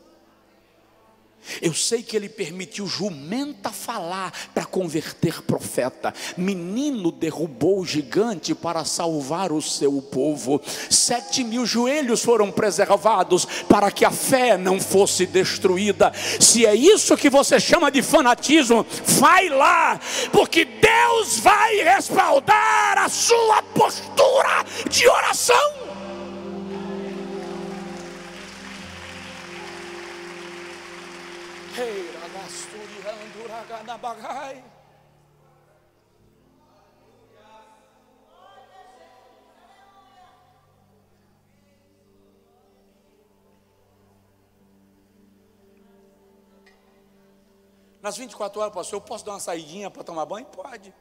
Eu sei que Ele permitiu jumenta falar para converter profeta. Menino derrubou o gigante para salvar o seu povo. 7 mil joelhos foram preservados para que a fé não fosse destruída. Se é isso que você chama de fanatismo, vai lá, porque Deus vai respaldar a sua postura de oração. Nas 24 horas, pastor, eu posso dar uma saidinha para tomar banho? Pode,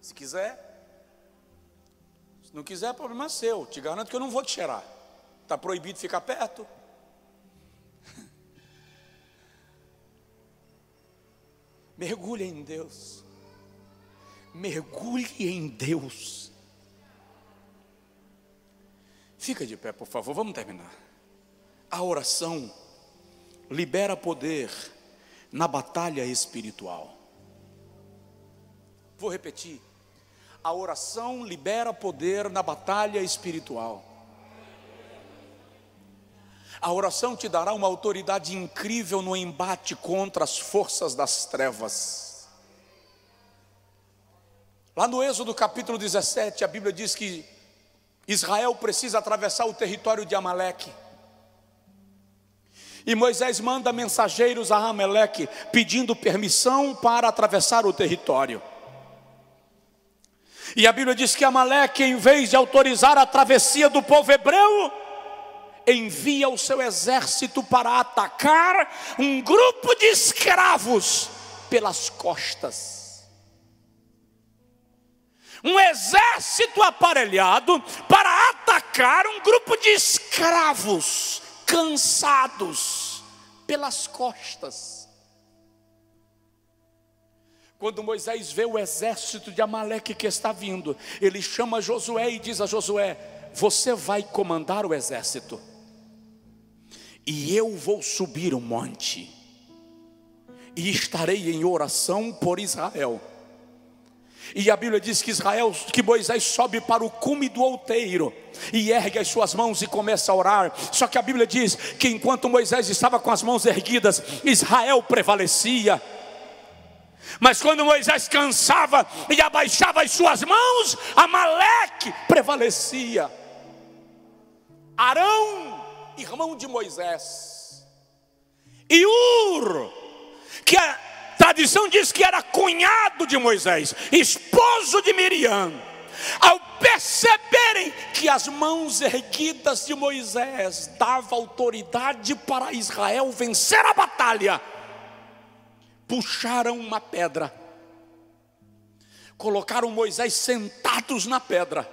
se quiser. Se não quiser, problema é seu. Te garanto que eu não vou te cheirar. Está proibido ficar perto. Mergulhe em Deus. Mergulhe em Deus. Fica de pé, por favor, vamos terminar. A oração libera poder na batalha espiritual. Vou repetir. A oração libera poder na batalha espiritual. A oração te dará uma autoridade incrível no embate contra as forças das trevas. Lá no Êxodo capítulo 17, a Bíblia diz que Israel precisa atravessar o território de Amaleque. E Moisés manda mensageiros a Amaleque pedindo permissão para atravessar o território. E a Bíblia diz que Amaleque, em vez de autorizar a travessia do povo hebreu, envia o seu exército para atacar um grupo de escravos pelas costas. Um exército aparelhado para atacar um grupo de escravos cansados pelas costas. Quando Moisés vê o exército de Amaleque que está vindo, ele chama Josué e diz a Josué: você vai comandar o exército. E eu vou subir um monte e estarei em oração por Israel. E a Bíblia diz que Moisés sobe para o cume do outeiro e ergue as suas mãos e começa a orar. Só que a Bíblia diz que enquanto Moisés estava com as mãos erguidas, Israel prevalecia. Mas quando Moisés cansava e abaixava as suas mãos, Amaleque prevalecia. Arão, irmão de Moisés, e Ur, que a tradição diz que era cunhado de Moisés, esposo de Miriam, ao perceberem que as mãos erguidas de Moisés davam autoridade para Israel vencer a batalha, puxaram uma pedra, colocaram Moisés sentados na pedra,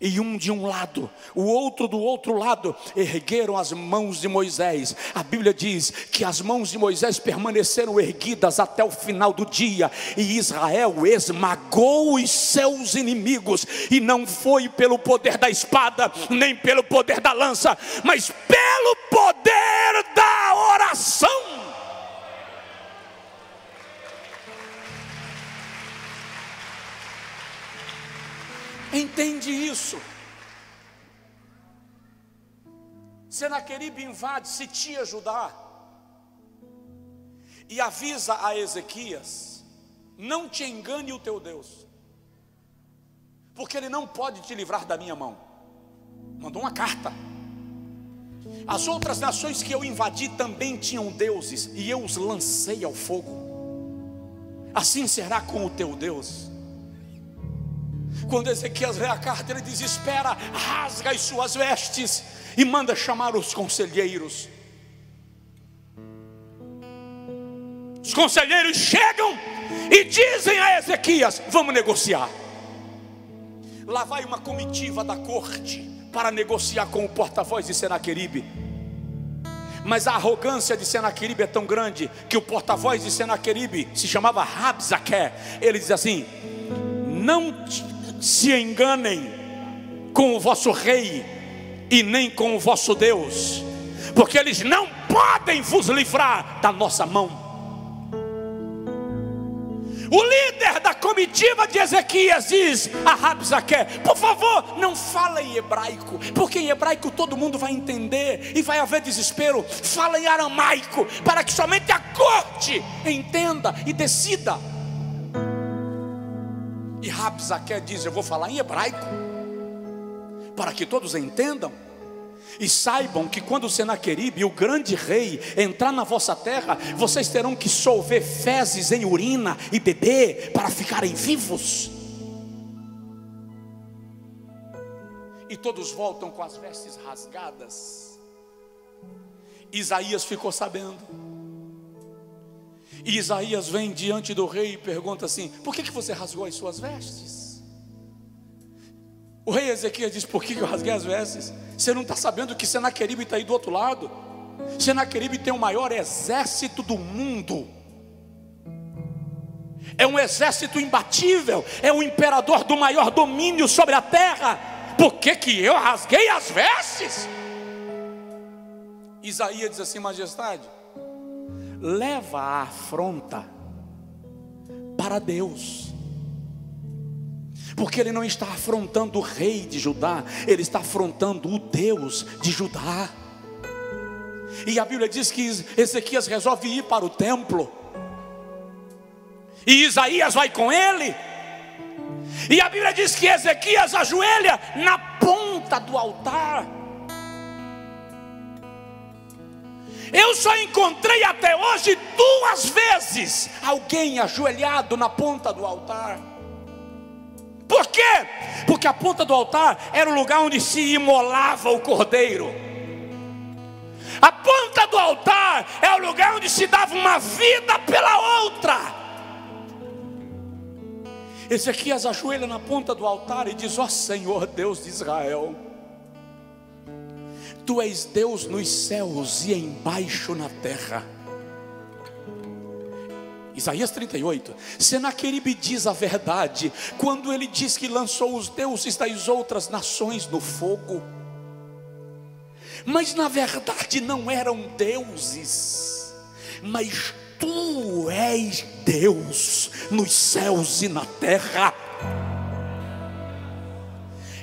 e um de um lado, o outro do outro lado, ergueram as mãos de Moisés. A Bíblia diz que as mãos de Moisés permaneceram erguidas até o final do dia, e Israel esmagou os seus inimigos, e não foi pelo poder da espada, nem pelo poder da lança, mas pelo poder da oração. Entende isso? Senaqueribe invade, sitia Judá e avisa a Ezequias: não te engane o teu Deus, porque ele não pode te livrar da minha mão. Mandou uma carta. As outras nações que eu invadi também tinham deuses, e eu os lancei ao fogo. Assim será com o teu Deus. Quando Ezequias lê a carta, ele desespera, rasga as suas vestes e manda chamar os conselheiros. Os conselheiros chegam e dizem a Ezequias: vamos negociar. Lá vai uma comitiva da corte para negociar com o porta-voz de Senaqueribe. Mas a arrogância de Senaqueribe é tão grande que o porta-voz de Senaqueribe se chamava Rabsaque. Ele diz assim: não se enganem com o vosso rei e nem com o vosso Deus, porque eles não podem vos livrar da nossa mão. O líder da comitiva de Ezequias diz a Rabsaque: por favor, não fala em hebraico, porque em hebraico todo mundo vai entender e vai haver desespero. Fala em aramaico, para que somente a corte entenda e decida. E Rabsaque diz: eu vou falar em hebraico, para que todos entendam e saibam que quando Senaqueribe, o grande rei, entrar na vossa terra, vocês terão que solver fezes em urina e beber para ficarem vivos. E todos voltam com as vestes rasgadas. Isaías ficou sabendo. E Isaías vem diante do rei e pergunta assim: por que você rasgou as suas vestes? O rei Ezequias diz: por que eu rasguei as vestes? Você não está sabendo que Senaqueribe está aí do outro lado? Senaqueribe tem o maior exército do mundo. É um exército imbatível. É o imperador do maior domínio sobre a terra. Por que eu rasguei as vestes? Isaías diz assim: majestade, leva a afronta para Deus, porque ele não está afrontando o rei de Judá, ele está afrontando o Deus de Judá. E a Bíblia diz que Ezequias resolve ir para o templo, e Isaías vai com ele. E a Bíblia diz que Ezequias ajoelha na ponta do altar. Eu só encontrei até hoje 2 vezes alguém ajoelhado na ponta do altar. Por quê? Porque a ponta do altar era o lugar onde se imolava o cordeiro. A ponta do altar é o lugar onde se dava uma vida pela outra. Ezequias ajoelha na ponta do altar e diz: ó Senhor Deus de Israel, tu és Deus nos céus e embaixo na terra. Isaías 38. Senaqueribe diz a verdade quando ele diz que lançou os deuses das outras nações no fogo. Mas na verdade não eram deuses, mas tu és Deus nos céus e na terra.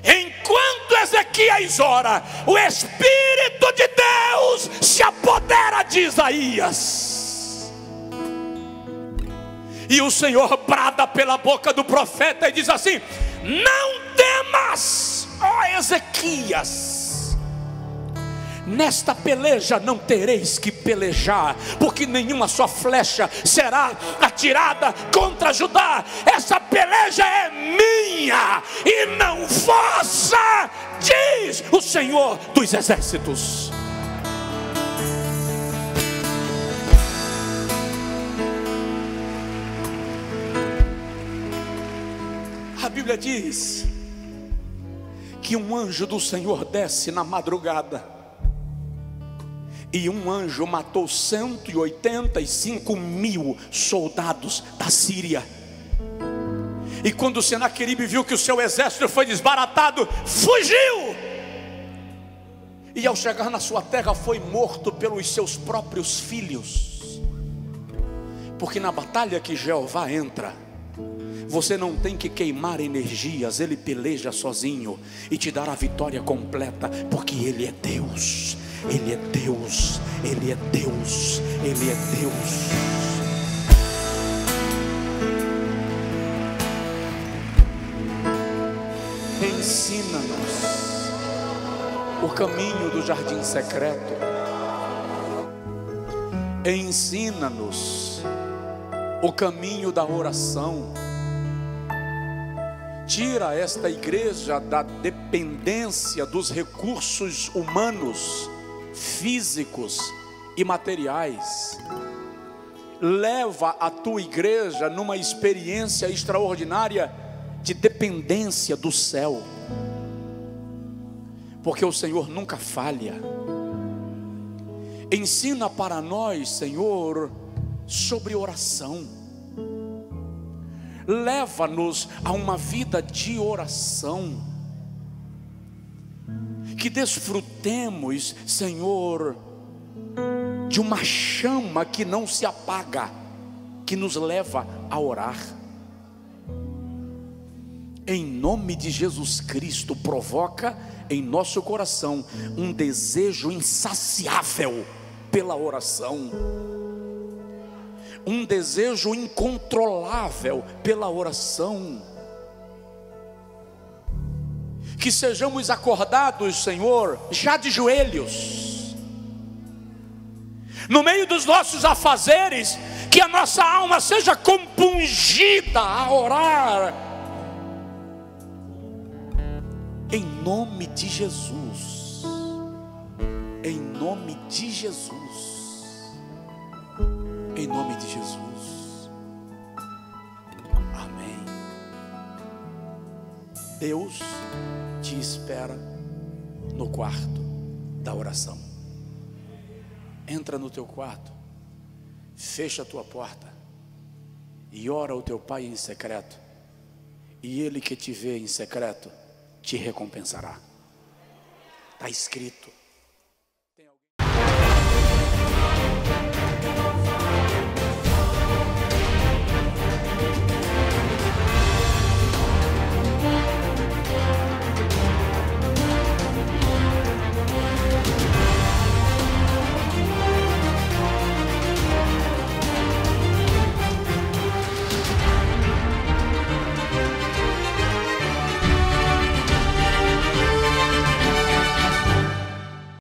Enquanto Ezequias ora, o Espírito de Deus se apodera de Isaías. E o Senhor brada pela boca do profeta e diz assim: não temas, ó Ezequias, nesta peleja não tereis que pelejar, porque nenhuma só flecha será atirada contra Judá. Essa peleja é minha e não vossa, diz o Senhor dos Exércitos. A Bíblia diz que um anjo do Senhor desce na madrugada, e um anjo matou 185 mil soldados da Síria. E quando o Senaqueribe viu que o seu exército foi desbaratado, fugiu, e ao chegar na sua terra foi morto pelos seus próprios filhos. Porque na batalha que Jeová entra, você não tem que queimar energias, Ele peleja sozinho e te dará a vitória completa, porque Ele é Deus, Ele é Deus, Ele é Deus, Ele é Deus. Ensina-nos o caminho do jardim secreto, ensina-nos o caminho da oração. Tira esta igreja da dependência dos recursos humanos, físicos e materiais. Leva a tua igreja numa experiência extraordinária de dependência do céu. Porque o Senhor nunca falha. Ensina para nós, Senhor, sobre oração. Leva-nos a uma vida de oração, que desfrutemos, Senhor, de uma chama que não se apaga, que nos leva a orar. Em nome de Jesus Cristo, provoca em nosso coração um desejo insaciável pela oração, um desejo incontrolável pela oração. Que sejamos acordados, Senhor, já de joelhos, no meio dos nossos afazeres, que a nossa alma seja compungida a orar, em nome de Jesus, em nome de Jesus, em nome de Jesus. Amém. Deus te espera no quarto da oração. Entra no teu quarto, fecha a tua porta e ora ao teu Pai em secreto, e Ele que te vê em secreto te recompensará. Está escrito.